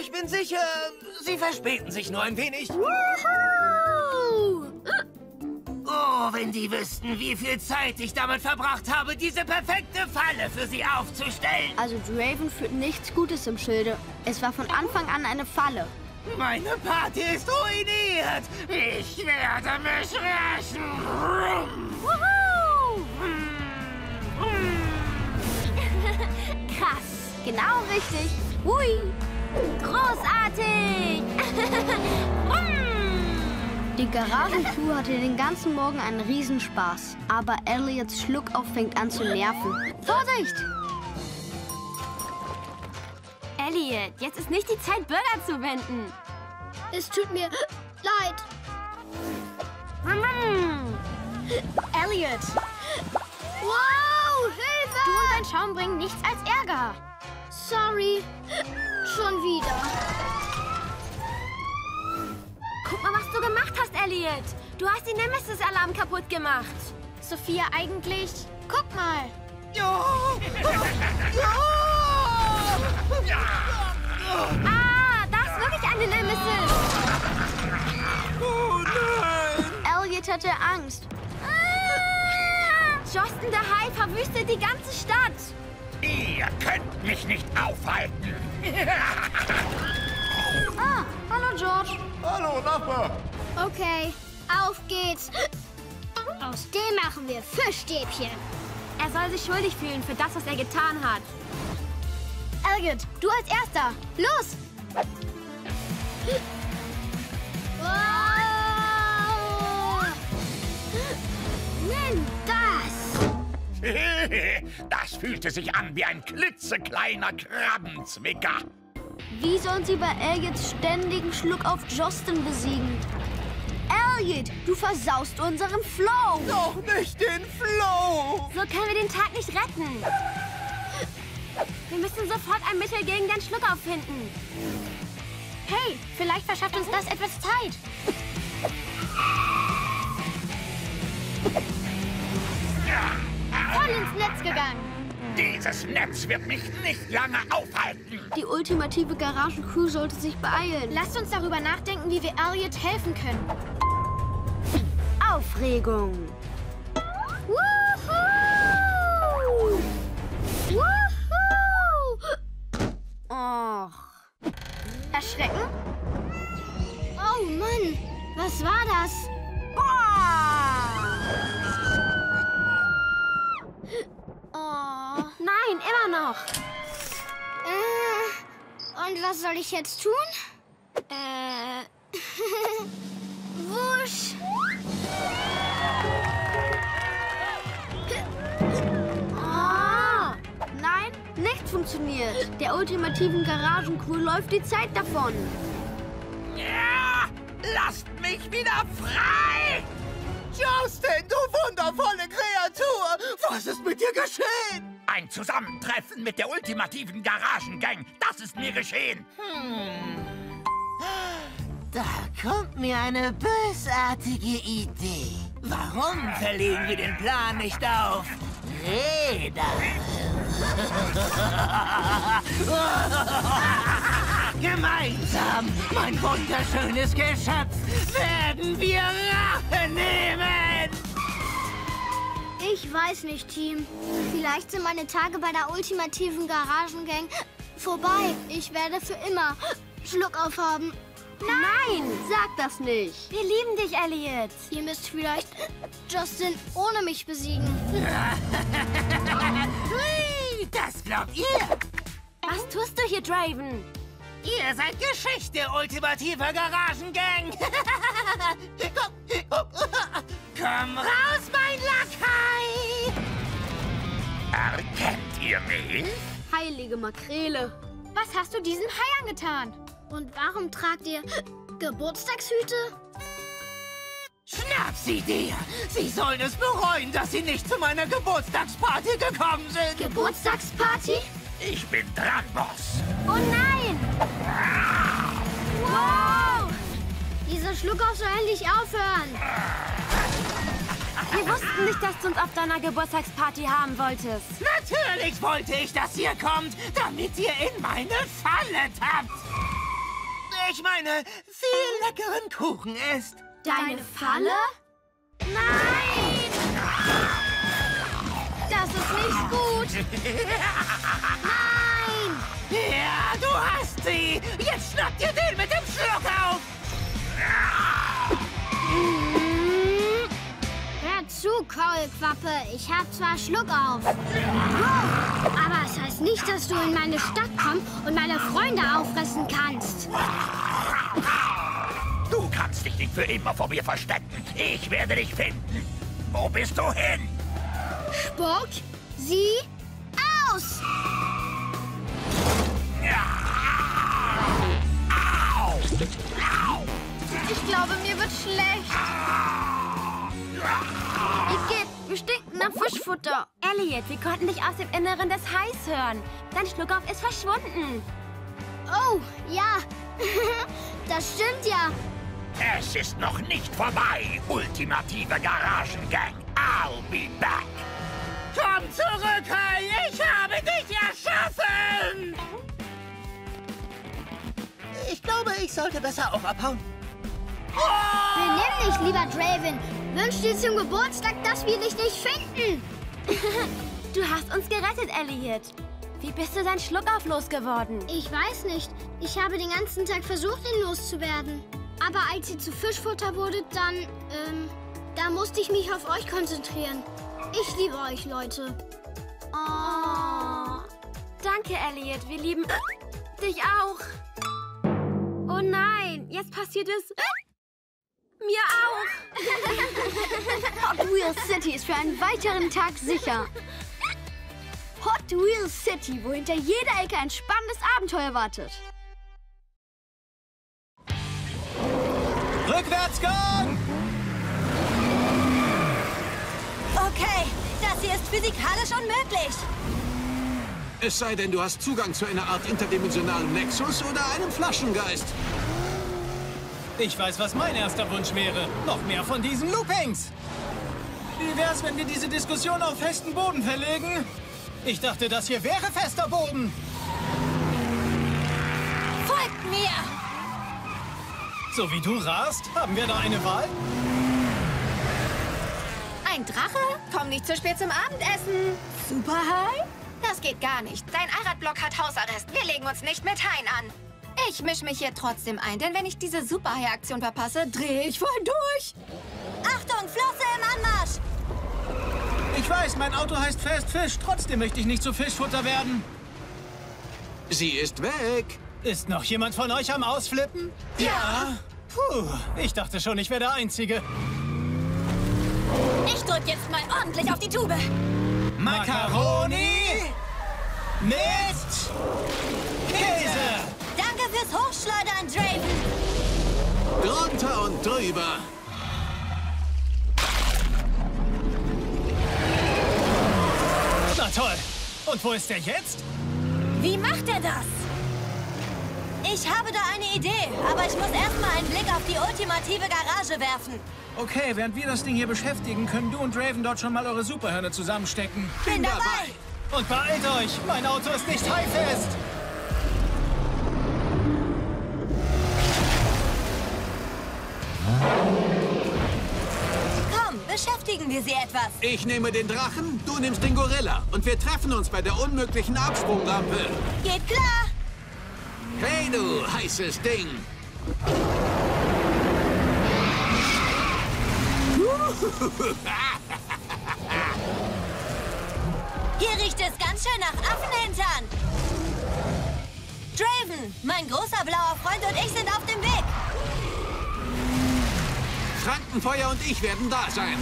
Ich bin sicher, sie verspäten sich nur ein wenig. Woohoo! Oh, wenn die wüssten, wie viel Zeit ich damit verbracht habe, diese perfekte Falle für sie aufzustellen. Also Draven führt nichts Gutes im Schilde. Es war von Anfang an eine Falle. Meine Party ist ruiniert. Ich werde mich rächen. Wuhu! Krass. Genau richtig. Hui. Großartig. Die Garagencrew hatte den ganzen Morgen einen Riesenspaß. Aber Elliots Schluckauf fängt an zu nerven. Vorsicht! Elliot, jetzt ist nicht die Zeit, Burger zu wenden. Es tut mir leid. Elliot! Wow, Hilfe! Du und dein Schaum bringen nichts als Ärger. Sorry. Schon wieder. Guck mal, was du gemacht hast, Elliot. Du hast den Nemesis-Alarm kaputt gemacht. Sophia, eigentlich... Guck mal. Ja! Ja! Ja! Ah, das ist wirklich eine Nemesis. Oh nein! Elliot hatte Angst. Ah! Justin der Hai verwüstet die ganze Stadt. Ihr könnt mich nicht aufhalten. Ah, hallo George. Hallo Nachbar. Okay, auf geht's. Aus dem machen wir Fischstäbchen. Er soll sich schuldig fühlen für das, was er getan hat. Elliot, du als Erster. Los! Oh! Nimm das! Das fühlte sich an wie ein klitzekleiner Krabbenzwicker. Wie sollen sie bei Elliots ständigen Schluck auf Justin besiegen? Elliot, du versaust unseren Flow. Doch nicht den Flow. So können wir den Tag nicht retten. Wir müssen sofort ein Mittel gegen den Schluckauf finden. Hey, vielleicht verschafft uns das etwas Zeit. Voll ins Netz gegangen. Dieses Netz wird mich nicht lange aufhalten. Die ultimative Garagencrew sollte sich beeilen. Lasst uns darüber nachdenken, wie wir Elliot helfen können. Aufregung. Woohoo! Woohoo! Och. Erschrecken? Oh Mann, was war das? Oh. Nein, immer noch. Äh, und was soll ich jetzt tun? Äh. Wusch. Oh. Nein, nichts funktioniert. Der ultimativen Garagencrew läuft die Zeit davon. Ja, lasst mich wieder frei! Justin, du wundervolle Kreatur! Was ist mit dir geschehen? Ein Zusammentreffen mit der ultimativen Garagengang. Das ist mir geschehen. Hm. Da kommt mir eine bösartige Idee. Warum verlegen wir den Plan nicht auf Räder? Gemeinsam, mein wunderschönes Geschöpf, werden wir Rache nehmen! Ich weiß nicht, Team. Vielleicht sind meine Tage bei der ultimativen Garagengang vorbei. Ich werde für immer Schluck aufhaben. Nein! Nein, sag das nicht. Wir lieben dich, Elliot. Ihr müsst vielleicht Justin ohne mich besiegen. Das glaubt ihr? Was tust du hier, Draven? Ihr seid Geschichte, ultimativer Garagengang. komm, komm, komm raus, mein Lakai! Erkennt ihr mich? Heilige Makrele. Was hast du diesem Hai angetan? Und warum tragt ihr Geburtstagshüte? Schnapp sie dir! Sie sollen es bereuen, dass sie nicht zu meiner Geburtstagsparty gekommen sind! Geburtstagsparty? Ich bin dran, Boss! Oh nein! Wow! Dieser Schluckauf soll endlich aufhören! Wir wussten nicht, dass du uns auf deiner Geburtstagsparty haben wolltest. Natürlich wollte ich, dass ihr kommt, damit ihr in meine Falle tappt! Ich meine, viel leckeren Kuchen isst. Deine Falle? Nein! Das ist nicht gut! Nein! Ja, du hast sie! Jetzt schnappt ihr den mit dem Schluck auf! Mhm. Hör zu, Kaulquappe. Ich hab zwar Schluck auf. Wow. Aber es heißt nicht, dass du in meine Stadt kommst und meine Freunde auffressen kannst. Du kannst dich nicht für immer vor mir verstecken. Ich werde dich finden. Wo bist du hin? Spuck sie aus! Ich glaube, mir wird schlecht. Es geht. Wir stinken nach Fischfutter. Elliot, wir konnten dich aus dem Inneren des Hais hören. Dein Schluckauf ist verschwunden. Oh, ja. Das stimmt ja. Es ist noch nicht vorbei, ultimative Garagengang. I'll be back. Komm zurück, hey! Ich habe dich erschaffen! Ich glaube, ich sollte besser auch abhauen. Oh! Benimm dich, lieber Draven. Wünsch dir zum Geburtstag, dass wir dich nicht finden. Du hast uns gerettet, Elliot. Wie bist du denn schluckauf losgeworden? Ich weiß nicht. Ich habe den ganzen Tag versucht, ihn loszuwerden. Aber als sie zu Fischfutter wurde, dann, ähm, da musste ich mich auf euch konzentrieren. Ich liebe euch, Leute. Oh. Danke, Elliot. Wir lieben dich auch. Oh nein, jetzt passiert es... Mir auch! Hot Wheels City ist für einen weiteren Tag sicher. Hot Wheels City, wo hinter jeder Ecke ein spannendes Abenteuer wartet. Rückwärtsgang! Okay, das hier ist physikalisch unmöglich. Es sei denn, du hast Zugang zu einer Art interdimensionalen Nexus oder einem Flaschengeist. Ich weiß, was mein erster Wunsch wäre. Noch mehr von diesen Loopings. Wie wär's, wenn wir diese Diskussion auf festen Boden verlegen? Ich dachte, das hier wäre fester Boden. Folgt mir! So wie du rast, haben wir da eine Wahl? Ein Drache? Komm nicht zu spät zum Abendessen. Super High? Das geht gar nicht. Dein Eiradblock hat Hausarrest. Wir legen uns nicht mit Haien an. Ich mische mich hier trotzdem ein, denn wenn ich diese Superhai-Aktion verpasse, drehe ich voll durch. Achtung, Flosse im Anmarsch! Ich weiß, mein Auto heißt Fast Fish. Trotzdem möchte ich nicht zu Fischfutter werden. Sie ist weg. Ist noch jemand von euch am Ausflippen? Ja. ja. Puh, ich dachte schon, ich wäre der Einzige. Ich drück jetzt mal ordentlich auf die Tube. Macaroni mit Käse. Danke fürs Hochschleudern, Draven! Drunter und drüber! Na toll! Und wo ist er jetzt? Wie macht er das? Ich habe da eine Idee, aber ich muss erstmal einen Blick auf die ultimative Garage werfen. Okay, während wir das Ding hier beschäftigen, können du und Draven dort schon mal eure Superhörner zusammenstecken. Bin, Bin dabei. dabei! Und beeilt euch! Mein Auto ist nicht heilfest! Komm, beschäftigen wir sie etwas. Ich nehme den Drachen, du nimmst den Gorilla. Und wir treffen uns bei der unmöglichen Absprungrampe. Geht klar. Hey du, heißes Ding. Hier riecht es ganz schön nach Affenhintern. Draven, mein großer blauer Freund und ich sind auf dem Weg. Krankenfeuer und ich werden da sein.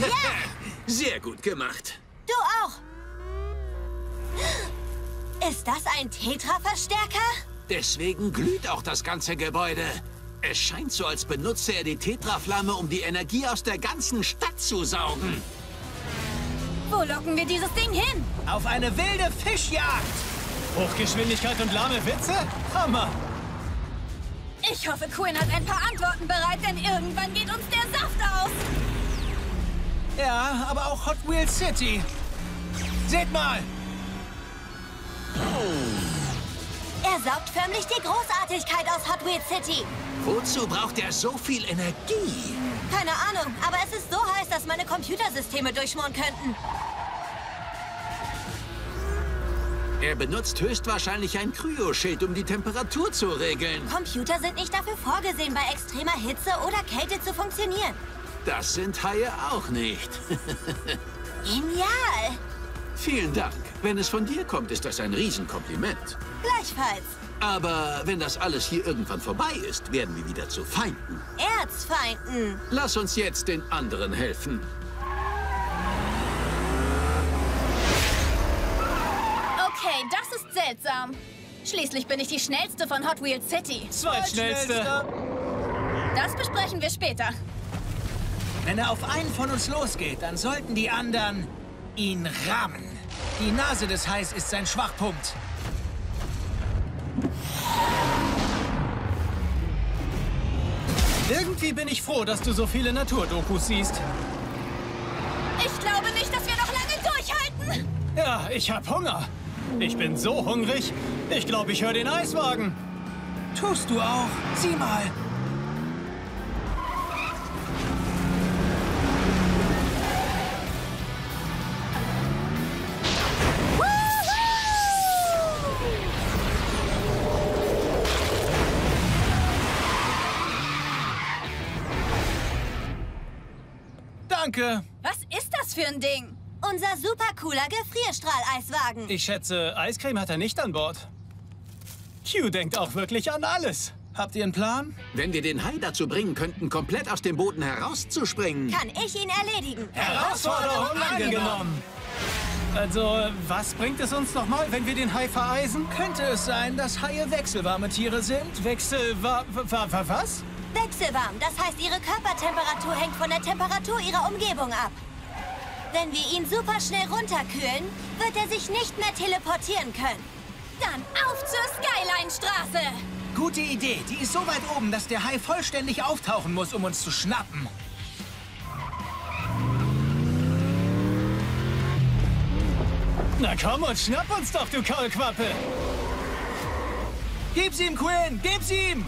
Ja. Sehr gut gemacht. Ist das ein Tetra-Verstärker? Deswegen glüht auch das ganze Gebäude. Es scheint so, als benutze er die Tetraflamme, um die Energie aus der ganzen Stadt zu saugen. Wo locken wir dieses Ding hin? Auf eine wilde Fischjagd! Hochgeschwindigkeit und lahme Witze? Hammer! Ich hoffe, Quinn hat ein paar Antworten bereit, denn irgendwann geht uns der Saft aus. Ja, aber auch Hot Wheels City. Seht mal! Er saugt förmlich die Großartigkeit aus Hot Wheels City. Wozu braucht er so viel Energie? Keine Ahnung, aber es ist so heiß, dass meine Computersysteme durchschmoren könnten. Er benutzt höchstwahrscheinlich ein Kryoschild, um die Temperatur zu regeln. Computer sind nicht dafür vorgesehen, bei extremer Hitze oder Kälte zu funktionieren. Das sind Haie auch nicht. Genial! Vielen Dank. Wenn es von dir kommt, ist das ein Riesenkompliment. Gleichfalls. Aber wenn das alles hier irgendwann vorbei ist, werden wir wieder zu Feinden. Erzfeinden. Lass uns jetzt den anderen helfen. seltsam. Schließlich bin ich die Schnellste von Hot Wheels City. Zweitschnellste. Das besprechen wir später. Wenn er auf einen von uns losgeht, dann sollten die anderen ihn rammen. Die Nase des Hais ist sein Schwachpunkt. Irgendwie bin ich froh, dass du so viele Naturdokus siehst. Ich glaube nicht, dass wir noch lange durchhalten. Ja, ich hab Hunger. Ich bin so hungrig. Ich glaube, ich höre den Eiswagen. Tust du auch. Sieh mal. Danke. Was ist das für ein Ding? Unser super cooler Gefrierstrahl-Eiswagen. Ich schätze, Eiscreme hat er nicht an Bord. Q denkt auch wirklich an alles. Habt ihr einen Plan? Wenn wir den Hai dazu bringen könnten, komplett aus dem Boden herauszuspringen, kann ich ihn erledigen. Herausforderung angenommen. Also, was bringt es uns nochmal, wenn wir den Hai vereisen? Könnte es sein, dass Haie wechselwarme Tiere sind? Wechselwarm... was? Wechselwarm. Das heißt, ihre Körpertemperatur hängt von der Temperatur ihrer Umgebung ab. Wenn wir ihn super schnell runterkühlen, wird er sich nicht mehr teleportieren können. Dann auf zur Skyline-Straße! Gute Idee. Die ist so weit oben, dass der Hai vollständig auftauchen muss, um uns zu schnappen. Na komm und schnapp uns doch, du Kaulquappe! Gib's ihm, Quinn! Gib's ihm!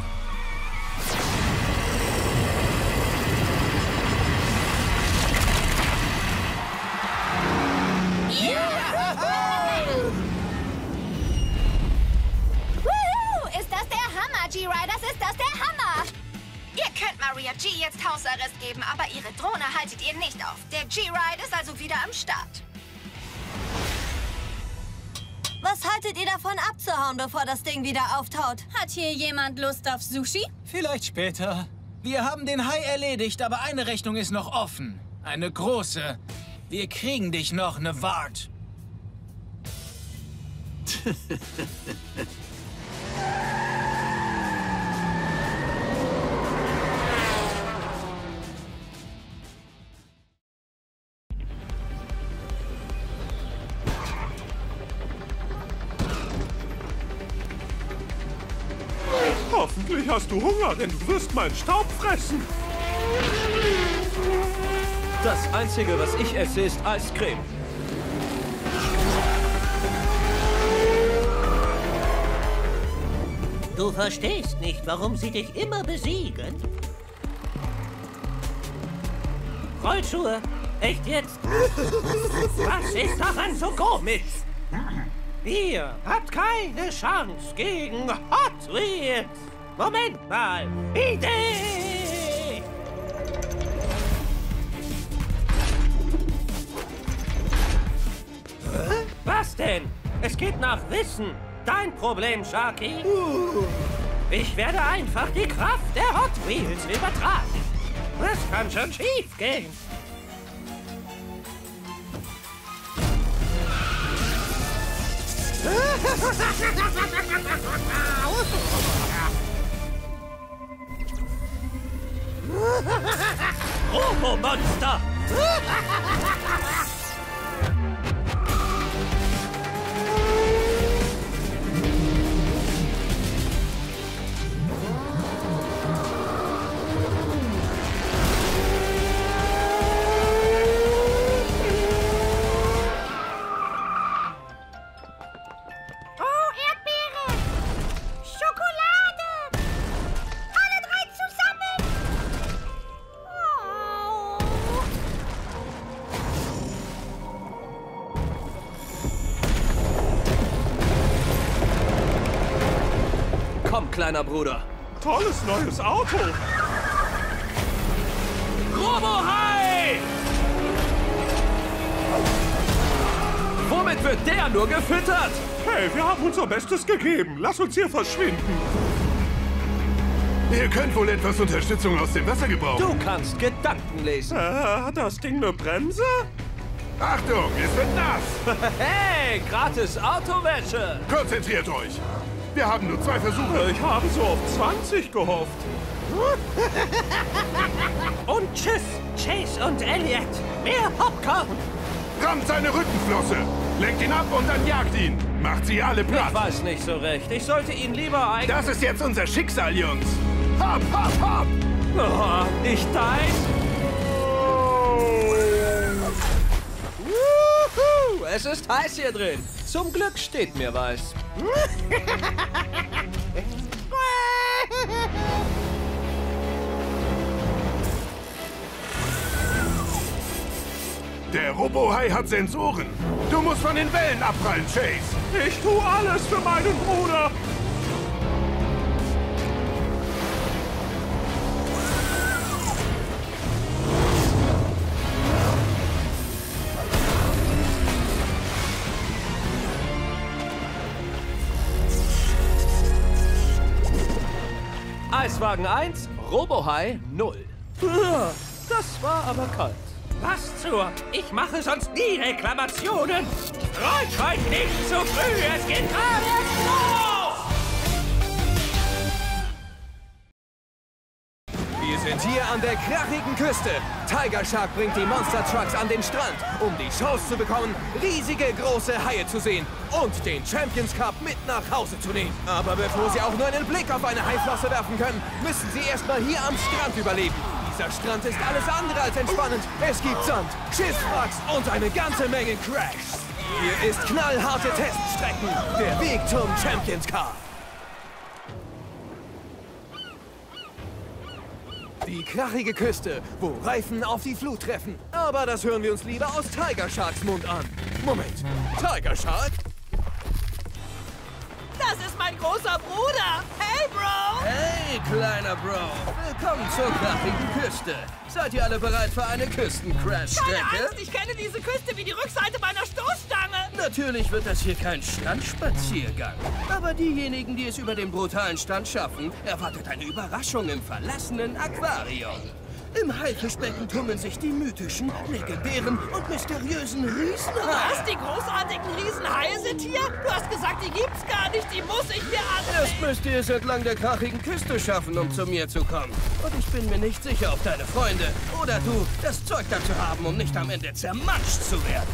G-Riders, ist das der Hammer! Ihr könnt Maria G jetzt Hausarrest geben, aber ihre Drohne haltet ihr nicht auf. Der G-Ride ist also wieder am Start. Was haltet ihr davon abzuhauen, bevor das Ding wieder auftaut? Hat hier jemand Lust auf Sushi? Vielleicht später. Wir haben den Hai erledigt, aber eine Rechnung ist noch offen. Eine große. Wir kriegen dich noch, Nevard. Hoffentlich hast du Hunger, denn du wirst meinen Staub fressen. Das Einzige, was ich esse, ist Eiscreme. Du verstehst nicht, warum sie dich immer besiegen. Rollschuhe, echt jetzt? Was ist daran so komisch? Ihr habt keine Chance gegen Hot Wheels. Moment mal, Idee! Hä? Was denn? Es geht nach Wissen. Dein Problem, Sharky. Uh. Ich werde einfach die Kraft der Hot Wheels übertragen. Das kann schon schief gehen. Robo-Monster! Kleiner Bruder. Tolles neues Auto! Robo-Hai! Womit wird der nur gefüttert? Hey, wir haben unser Bestes gegeben. Lass uns hier verschwinden. Ihr könnt wohl etwas Unterstützung aus dem Wasser gebrauchen. Du kannst Gedanken lesen. Äh, hat das Ding eine Bremse? Achtung, es wird nass! Hey, gratis Autowäsche! Konzentriert euch! Wir haben nur zwei Versuche. Ich habe so auf zwanzig gehofft. Und tschüss, Chase und Elliot. Mehr Popcorn! Rammt seine Rückenflosse. Lenkt ihn ab und dann jagt ihn. Macht sie alle platt. Ich weiß nicht so recht. Ich sollte ihn lieber eigentlich... Das ist jetzt unser Schicksal, Jungs. Hopp, hopp, hopp! Oh, nicht dein... Wuhu, es ist heiß hier drin. Zum Glück steht mir was. Der Robohai hat Sensoren. Du musst von den Wellen abprallen, Chase. Ich tue alles für meinen Bruder. Wagen eins, Robohai null. Das war aber kalt. Was zur? Ich mache sonst nie Reklamationen. Freut euch nicht zu früh, es geht alles los! Wir sind hier an der krachigen Küste. Tiger Shark bringt die Monster Trucks an den Strand, um die Chance zu bekommen, riesige große Haie zu sehen und den Champions Cup mit nach Hause zu nehmen. Aber bevor sie auch nur einen Blick auf eine Haiflosse werfen können, müssen sie erstmal hier am Strand überleben. Dieser Strand ist alles andere als entspannend. Es gibt Sand, Schiffswracks und eine ganze Menge Crashs. Hier ist knallharte Teststrecken, der Weg zum Champions Cup. Die krachige Küste, wo Reifen auf die Flut treffen. Aber das hören wir uns lieber aus Tiger Sharks Mund an. Moment, Tiger Shark? Das ist mein großer Bruder! Hey, Bro! Hey, kleiner Bro! Willkommen zur krachigen Küste. Seid ihr alle bereit für eine Küsten-Crash-Strecke? Keine Angst, ich kenne diese Küste wie die Rückseite meiner Stoßstange! Natürlich wird das hier kein Strandspaziergang. Aber diejenigen, die es über den brutalen Strand schaffen, erwartet eine Überraschung im verlassenen Aquarium. Im Haifischbecken tummeln sich die mythischen, legendären und mysteriösen Riesenhaie. Was? Die großartigen Riesenhaie sind hier? Du hast gesagt, die gibt's gar nicht. Die muss ich mir ansehen. Erst müsst ihr es entlang der krachigen Küste schaffen, um zu mir zu kommen. Und ich bin mir nicht sicher, ob deine Freunde oder du das Zeug dazu haben, um nicht am Ende zermatscht zu werden.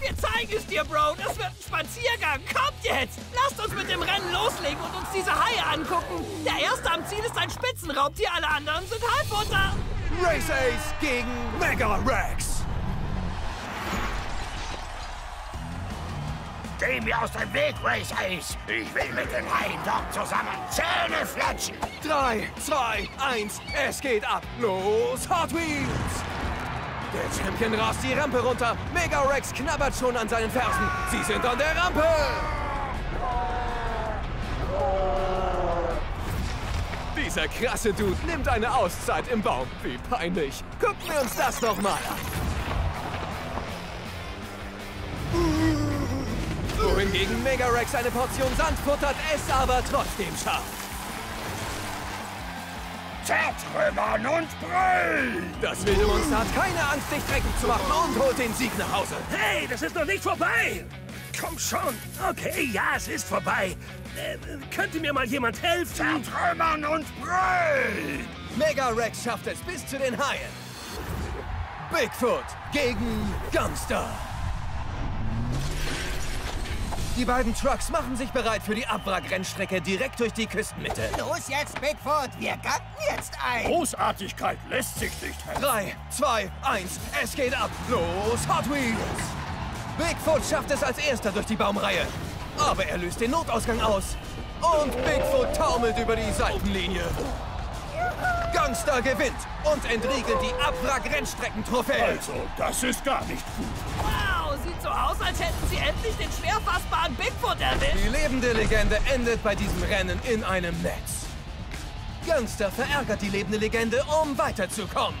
Wir zeigen es dir, Bro. Das wird ein Spaziergang. Kommt jetzt! Lasst uns mit dem Rennen loslegen und uns diese Haie angucken. Der Erste am Ziel ist ein Spitzenraubtier. Alle anderen sind Haifutter. Race Ace gegen Mega-Rex. Geh mir aus dem Weg, Race Ace. Ich will mit den Haien dort zusammen Zähne fletschen. Drei, zwei, eins, es geht ab. Los, Hot Wheels. Der Champion rast die Rampe runter. Mega-Rex knabbert schon an seinen Fersen. Sie sind an der Rampe. Dieser krasse Dude nimmt eine Auszeit im Baum. Wie peinlich. Gucken wir uns das noch mal an. Wohingegen Mega-Rex eine Portion Sand futtert, es aber trotzdem schafft. Zertrümmern und brüllen! Das wilde Monster hat keine Angst, dich dreckig zu machen und holt den Sieg nach Hause. Hey, das ist noch nicht vorbei! Komm schon. Okay, ja, es ist vorbei. Äh, könnte mir mal jemand helfen? Zertrümmern und brüllen! Mega-Rex schafft es bis zu den Haien. Bigfoot gegen Gangster. Die beiden Trucks machen sich bereit für die Abwrackrennstrecke direkt durch die Küstenmitte. Los jetzt, Bigfoot! Wir ganken jetzt ein! Großartigkeit lässt sich nicht helfen. Drei, zwei, eins, es geht ab. Los, Hot Wheels! Bigfoot schafft es als erster durch die Baumreihe. Aber er löst den Notausgang aus. Und Bigfoot taumelt über die Seitenlinie. Gangster gewinnt und entriegelt die Abwrack-Rennstreckentrophäe. Also, das ist gar nicht gut. Wow, sieht so aus, als hätten sie endlich den schwer fassbaren Bigfoot erwischt. Die lebende Legende endet bei diesem Rennen in einem Netz. Gangster verärgert die lebende Legende, um weiterzukommen.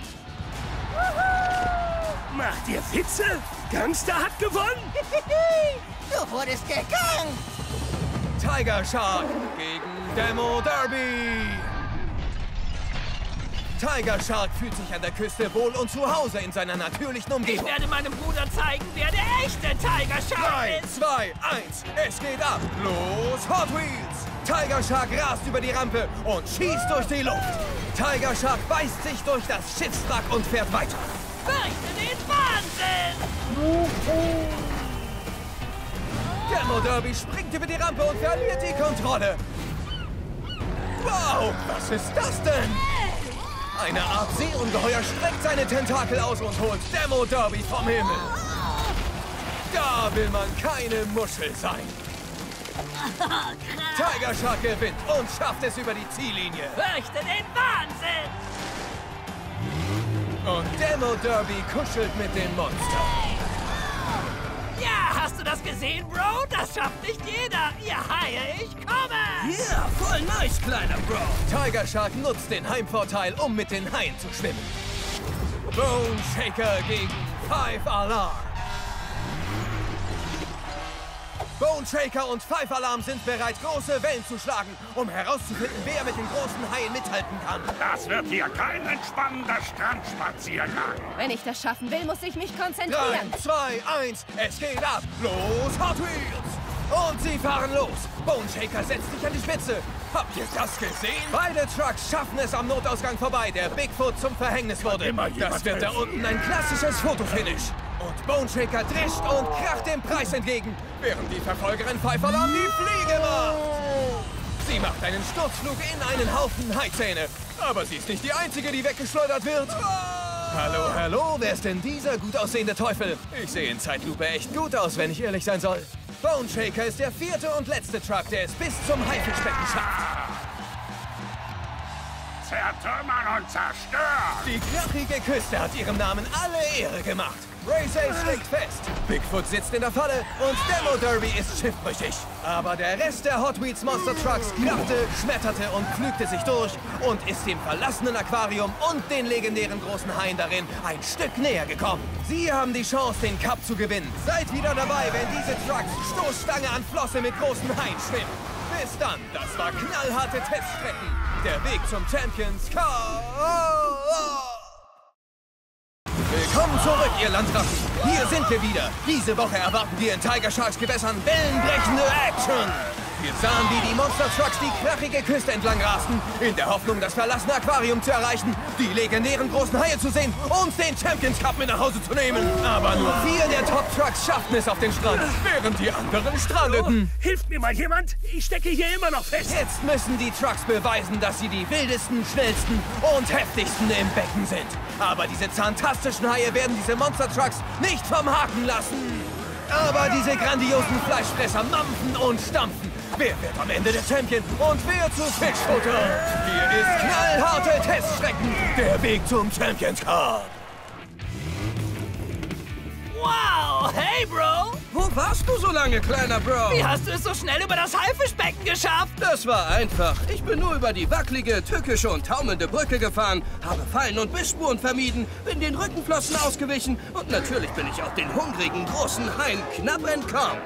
Macht ihr Witze? Gangster hat gewonnen! Du wurdest gegangen! Tiger Shark gegen Demo Derby! Tiger Shark fühlt sich an der Küste wohl und zu Hause in seiner natürlichen Umgebung. Ich werde meinem Bruder zeigen, wer der echte Tiger Shark ist. drei, zwei, eins, es geht ab. Los, Hot Wheels! Tiger Shark rast über die Rampe und schießt durch die Luft. Tiger Shark beißt sich durch das Schiffswrack und fährt weiter. Fürchte den Wahnsinn! Demo Derby springt über die Rampe und verliert die Kontrolle. Wow, was ist das denn? Eine Art Seeungeheuer streckt seine Tentakel aus und holt Demo Derby vom Himmel. Da will man keine Muschel sein. Tiger Shark gewinnt und schafft es über die Ziellinie. Fürchte den Wahnsinn! Und Demo Derby kuschelt mit dem Monster. Ja, hast du das gesehen, Bro? Das schafft nicht jeder. Ihr Haie, ich komme! Yeah, voll nice, kleiner Bro. Tiger Shark nutzt den Heimvorteil, um mit den Haien zu schwimmen. Boneshaker gegen Five Alarm. Boneshaker und Five Alarm sind bereit, große Wellen zu schlagen, um herauszufinden, wer mit den großen Haien mithalten kann. Das wird hier kein entspannender Strandspaziergang. Wenn ich das schaffen will, muss ich mich konzentrieren. drei, zwei, eins, es geht ab. Los, Hot Wheels! Und sie fahren los. Boneshaker setzt sich an die Spitze. Habt ihr das gesehen? Beide Trucks schaffen es am Notausgang vorbei, der Bigfoot zum Verhängnis wurde. Das wird da unten ein klassisches Fotofinish. Und Boneshaker drischt und kracht dem Preis entgegen, während die Verfolgerin Five Alarm die Fliege macht. Sie macht einen Sturzflug in einen Haufen Haizähne. Aber sie ist nicht die Einzige, die weggeschleudert wird. Hallo, hallo, wer ist denn dieser gut aussehende Teufel? Ich sehe in Zeitlupe echt gut aus, wenn ich ehrlich sein soll. Boneshaker ist der vierte und letzte Truck, der es bis zum Haifischbecken schafft. Zertrümmern und zerstören! Die krachige Küste hat ihrem Namen alle Ehre gemacht. Race Ace schlägt fest, Bigfoot sitzt in der Falle und Demo Derby ist schiffbrüchig. Aber der Rest der Hot Wheels Monster Trucks krachte, schmetterte und pflügte sich durch und ist dem verlassenen Aquarium und den legendären großen Haien darin ein Stück näher gekommen. Sie haben die Chance, den Cup zu gewinnen. Seid wieder dabei, wenn diese Trucks Stoßstange an Flosse mit großen Haien schwimmen. Bis dann, das war knallharte Teststrecken. Der Weg zum Champions Cup. Willkommen zurück, ihr Landratten! Hier sind wir wieder! Diese Woche erwarten wir in Tiger Sharks Gewässern wellenbrechende Action! Wir sahen, wie die Monster Trucks die krachige Küste entlang rasten, in der Hoffnung, das verlassene Aquarium zu erreichen, die legendären großen Haie zu sehen und den Champions Cup mit nach Hause zu nehmen. Aber nur vier der Top Trucks schafften es auf den Strand, während die anderen strandeten. Oh, hilft mir mal jemand! Ich stecke hier immer noch fest! Jetzt müssen die Trucks beweisen, dass sie die wildesten, schnellsten und heftigsten im Becken sind. Aber diese fantastischen Haie werden diese Monster-Trucks nicht vom Haken lassen. Aber diese grandiosen Fleischfresser mampfen und stampfen. Wer wird am Ende der Champion und wer zu Fischfutter? Hier ist knallharte Teststrecken, der Weg zum Champions Cup. Wow, hey Bro! Wo warst du so lange, kleiner Bro? Wie hast du es so schnell über das Haifischbecken geschafft? Das war einfach. Ich bin nur über die wackelige, tückische und taumelnde Brücke gefahren, habe Fallen und Bissspuren vermieden, bin den Rückenflossen ausgewichen und natürlich bin ich auch den hungrigen, großen Haien knapp entkommen.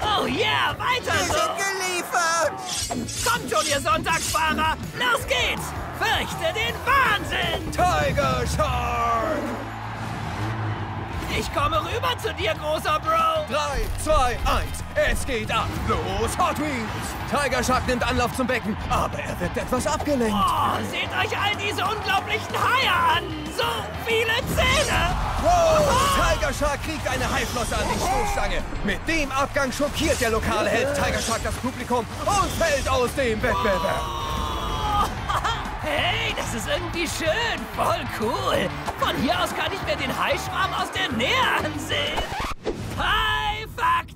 Oh yeah, weiter so! Wir sind geliefert! Kommt schon, ihr Sonntagsfahrer! Los geht's! Fürchte den Wahnsinn! Tiger Shark! Ich komme rüber zu dir, großer Bro! drei, zwei, eins, es geht ab! Los, Hot Wheels! Tiger Shark nimmt Anlauf zum Becken, aber er wird etwas abgelenkt. Oh, seht euch all diese unglaublichen Haie an! So viele Zähne! Wow! Oh. Tiger Shark kriegt eine Haiflosse an die Stoßstange. Mit dem Abgang schockiert der lokale Held Tiger Shark das Publikum und fällt aus dem Wettbewerb. Oh. Hey, das ist irgendwie schön. Voll cool. Von hier aus kann ich mir den Haischwarm aus der Nähe ansehen. Hai Fakten.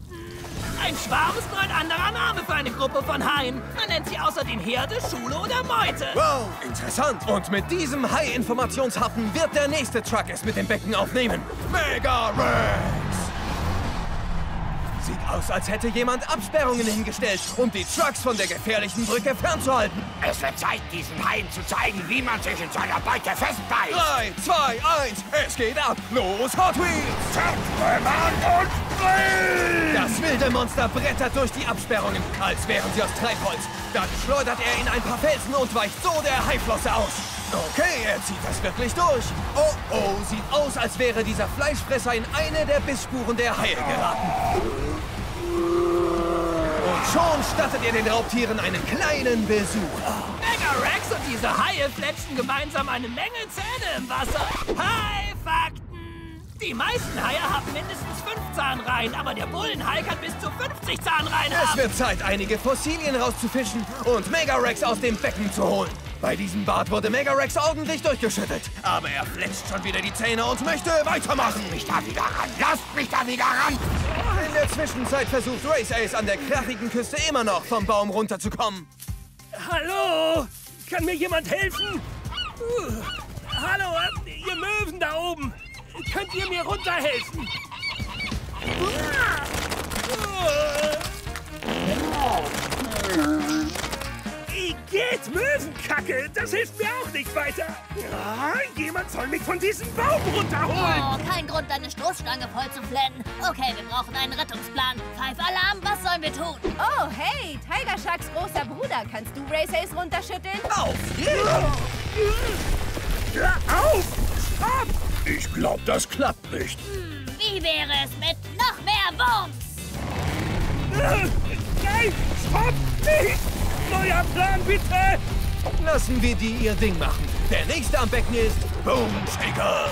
Ein Schwarm ist nur ein anderer Name für eine Gruppe von Haien. Man nennt sie außerdem Herde, Schule oder Meute. Wow, interessant. Und mit diesem Hai-Informationshappen wird der nächste Truck es mit dem Becken aufnehmen. Mega-Rex. Sieht aus, als hätte jemand Absperrungen hingestellt, um die Trucks von der gefährlichen Brücke fernzuhalten. Es wird Zeit, diesen Haien zu zeigen, wie man sich in seiner Beute festbeißt. drei, zwei, eins, es geht ab. Los, Hot Wheels! Zertrümmern und drehen! Das wilde Monster brettert durch die Absperrungen, als wären sie aus Treibholz. Dann schleudert er in ein paar Felsen und weicht so der Haiflosse aus. Okay, er zieht das wirklich durch. Oh, oh, sieht aus, als wäre dieser Fleischfresser in eine der Bissspuren der Haie geraten. Und schon stattet ihr den Raubtieren einen kleinen Besuch. Mega-Rex und diese Haie fletschten gemeinsam eine Menge Zähne im Wasser. Hai-Fakten! Die meisten Haie haben mindestens fünf Zahnreihen, aber der Bullenhai kann bis zu fünfzig Zahnreihen haben. Es wird Zeit, einige Fossilien rauszufischen und Mega-Rex aus dem Becken zu holen. Bei diesem Bart wurde Mega-Rex ordentlich durchgeschüttelt. Aber er fletscht schon wieder die Zähne und möchte weitermachen. Lasst mich da wieder ran! Lasst mich da wieder ran! In der Zwischenzeit versucht Race Ace an der krachigen Küste immer noch vom Baum runterzukommen. Hallo? Kann mir jemand helfen? Uh, hallo, ihr Möwen da oben! Könnt ihr mir runterhelfen? Uh, uh. Geht, Möwenkacke! Das hilft mir auch nicht weiter! Ah, jemand soll mich von diesem Baum runterholen! Oh, kein Grund, deine Stoßstange voll zu flennen. Okay, wir brauchen einen Rettungsplan. Five Alarm, was sollen wir tun? Oh, hey, Tiger Sharks großer Bruder. Kannst du Race Ace runterschütteln? Auf! Hör auf! Stopp! Ich glaub, das klappt nicht. Hm, wie wäre es mit noch mehr Wumms? Nein, stopp nicht! Neuer Plan, bitte! Lassen wir die ihr Ding machen. Der nächste am Becken ist Boneshaker.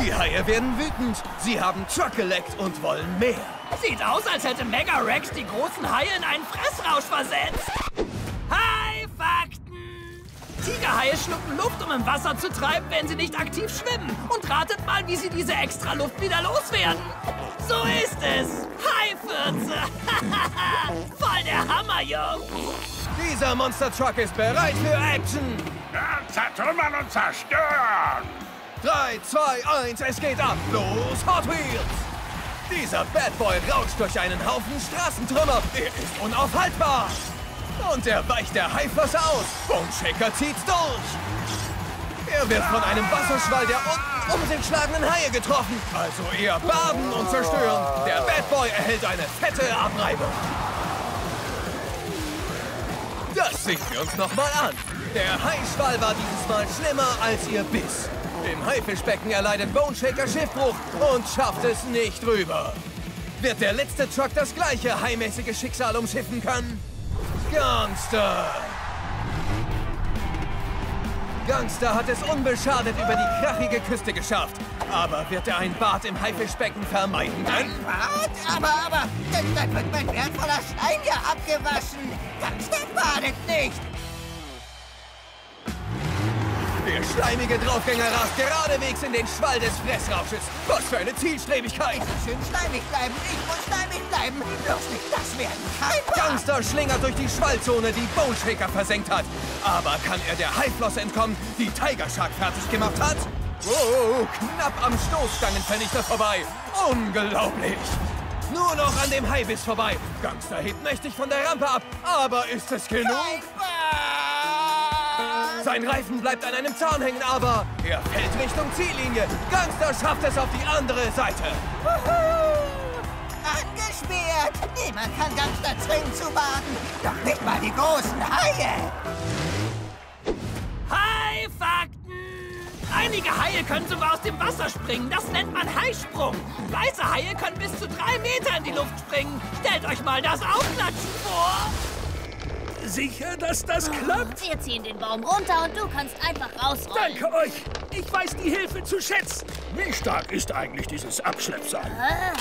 Die Haie werden wütend. Sie haben Truck geleckt und wollen mehr. Sieht aus, als hätte Mega-Rex die großen Haie in einen Fressrausch versetzt. Hai-Fakten! Tigerhaie schlucken Luft, um im Wasser zu treiben, wenn sie nicht aktiv schwimmen. Und ratet mal, wie sie diese extra Luft wieder loswerden. So ist es! Hai-Fürze! Voll der Hammer, Jungs! Dieser Monster Truck ist bereit für Action! Zertrümmern und zerstören! drei, zwei, eins, es geht ab! Los, Hot Wheels! Dieser Bad Boy rauscht durch einen Haufen Straßentrümmer! Er ist unaufhaltbar! Und er weicht der Haiflosse aus! Boneshaker zieht's durch! Er wird von einem Wasserschwall der unten um den schlagenden Haie getroffen. Also eher baden und zerstören. Der Bad Boy erhält eine fette Abreibung. Das sehen wir uns nochmal an. Der Haischwall war dieses Mal schlimmer als ihr Biss. Im Haifischbecken erleidet Boneshaker Schiffbruch und schafft es nicht rüber. Wird der letzte Truck das gleiche haimäßige Schicksal umschiffen können? Gangster! Gangster hat es unbeschadet über die krachige Küste geschafft. Aber wird er ein Bad im Haifischbecken vermeiden können? Ein Bad? Aber, aber, denn dann wird mein wertvoller Stein ja abgewaschen. Gangster badet nicht. Der schleimige Draufgänger rast geradewegs in den Schwall des Fressrausches. Was für eine Zielstrebigkeit! Ich muss schön schleimig bleiben, ich muss schleimig bleiben. Bloß nicht das werden, kein Bad. Gangster schlingert durch die Schwallzone, die Boneshaker versenkt hat. Aber kann er der Haiflosse entkommen, die Tiger Shark fertig gemacht hat? Oh, knapp am Stoßstangenvernichter vorbei. Unglaublich. Nur noch an dem Haibiss vorbei. Gangster hebt mächtig von der Rampe ab. Aber ist es genug? Sein Reifen bleibt an einem Zahn hängen, aber er fällt Richtung Ziellinie. Gangster schafft es auf die andere Seite. Wuhu! Angesperrt! Niemand kann Gangster zwingen zu baden. Doch nicht mal die großen Haie. Hai-Fakten! Einige Haie können sogar aus dem Wasser springen. Das nennt man Haisprung. Weiße Haie können bis zu drei Meter in die Luft springen. Stellt euch mal das Aufklatschen vor. Sicher, dass das klappt? Wir ziehen den Baum runter und du kannst einfach rausrollen. Danke euch. Ich weiß die Hilfe zu schätzen. Wie stark ist eigentlich dieses Abschleppseil? Ah.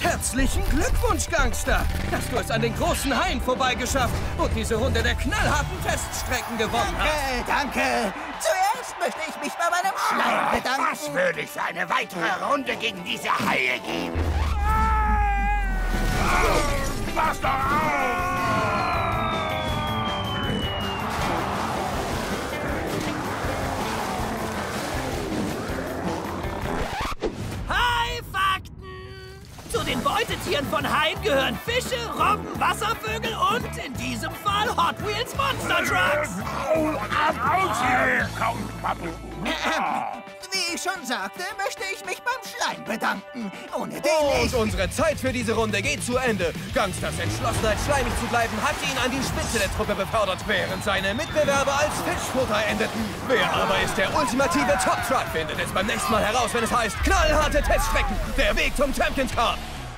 Herzlichen Glückwunsch, Gangster, dass du es an den großen Haien vorbeigeschafft und diese Runde der knallharten Teststrecken gewonnen hast. Danke, danke. Zuerst möchte ich mich bei meinem Schleim bedanken. Was würde ich für eine weitere Runde gegen diese Haie geben? Pass doch auf! Hai-Fakten! Zu den Beutetieren von Haien gehören Fische, Robben, Wasservögel und in diesem Fall Hot Wheels Monster Trucks! Hau ab, raus hier! Kommt, Papu! ich schon sagte, möchte ich mich beim Schleim bedanken. Ohne den Und ich... unsere Zeit für diese Runde geht zu Ende. Gangsters Entschlossenheit, schleimig zu bleiben, hat ihn an die Spitze der Truppe befördert, während seine Mitbewerber als Fischfutter endeten. Wer aber ist der ultimative Top-Truck, findet es beim nächsten Mal heraus, wenn es heißt, knallharte Teststrecken, der Weg zum Champions Cup.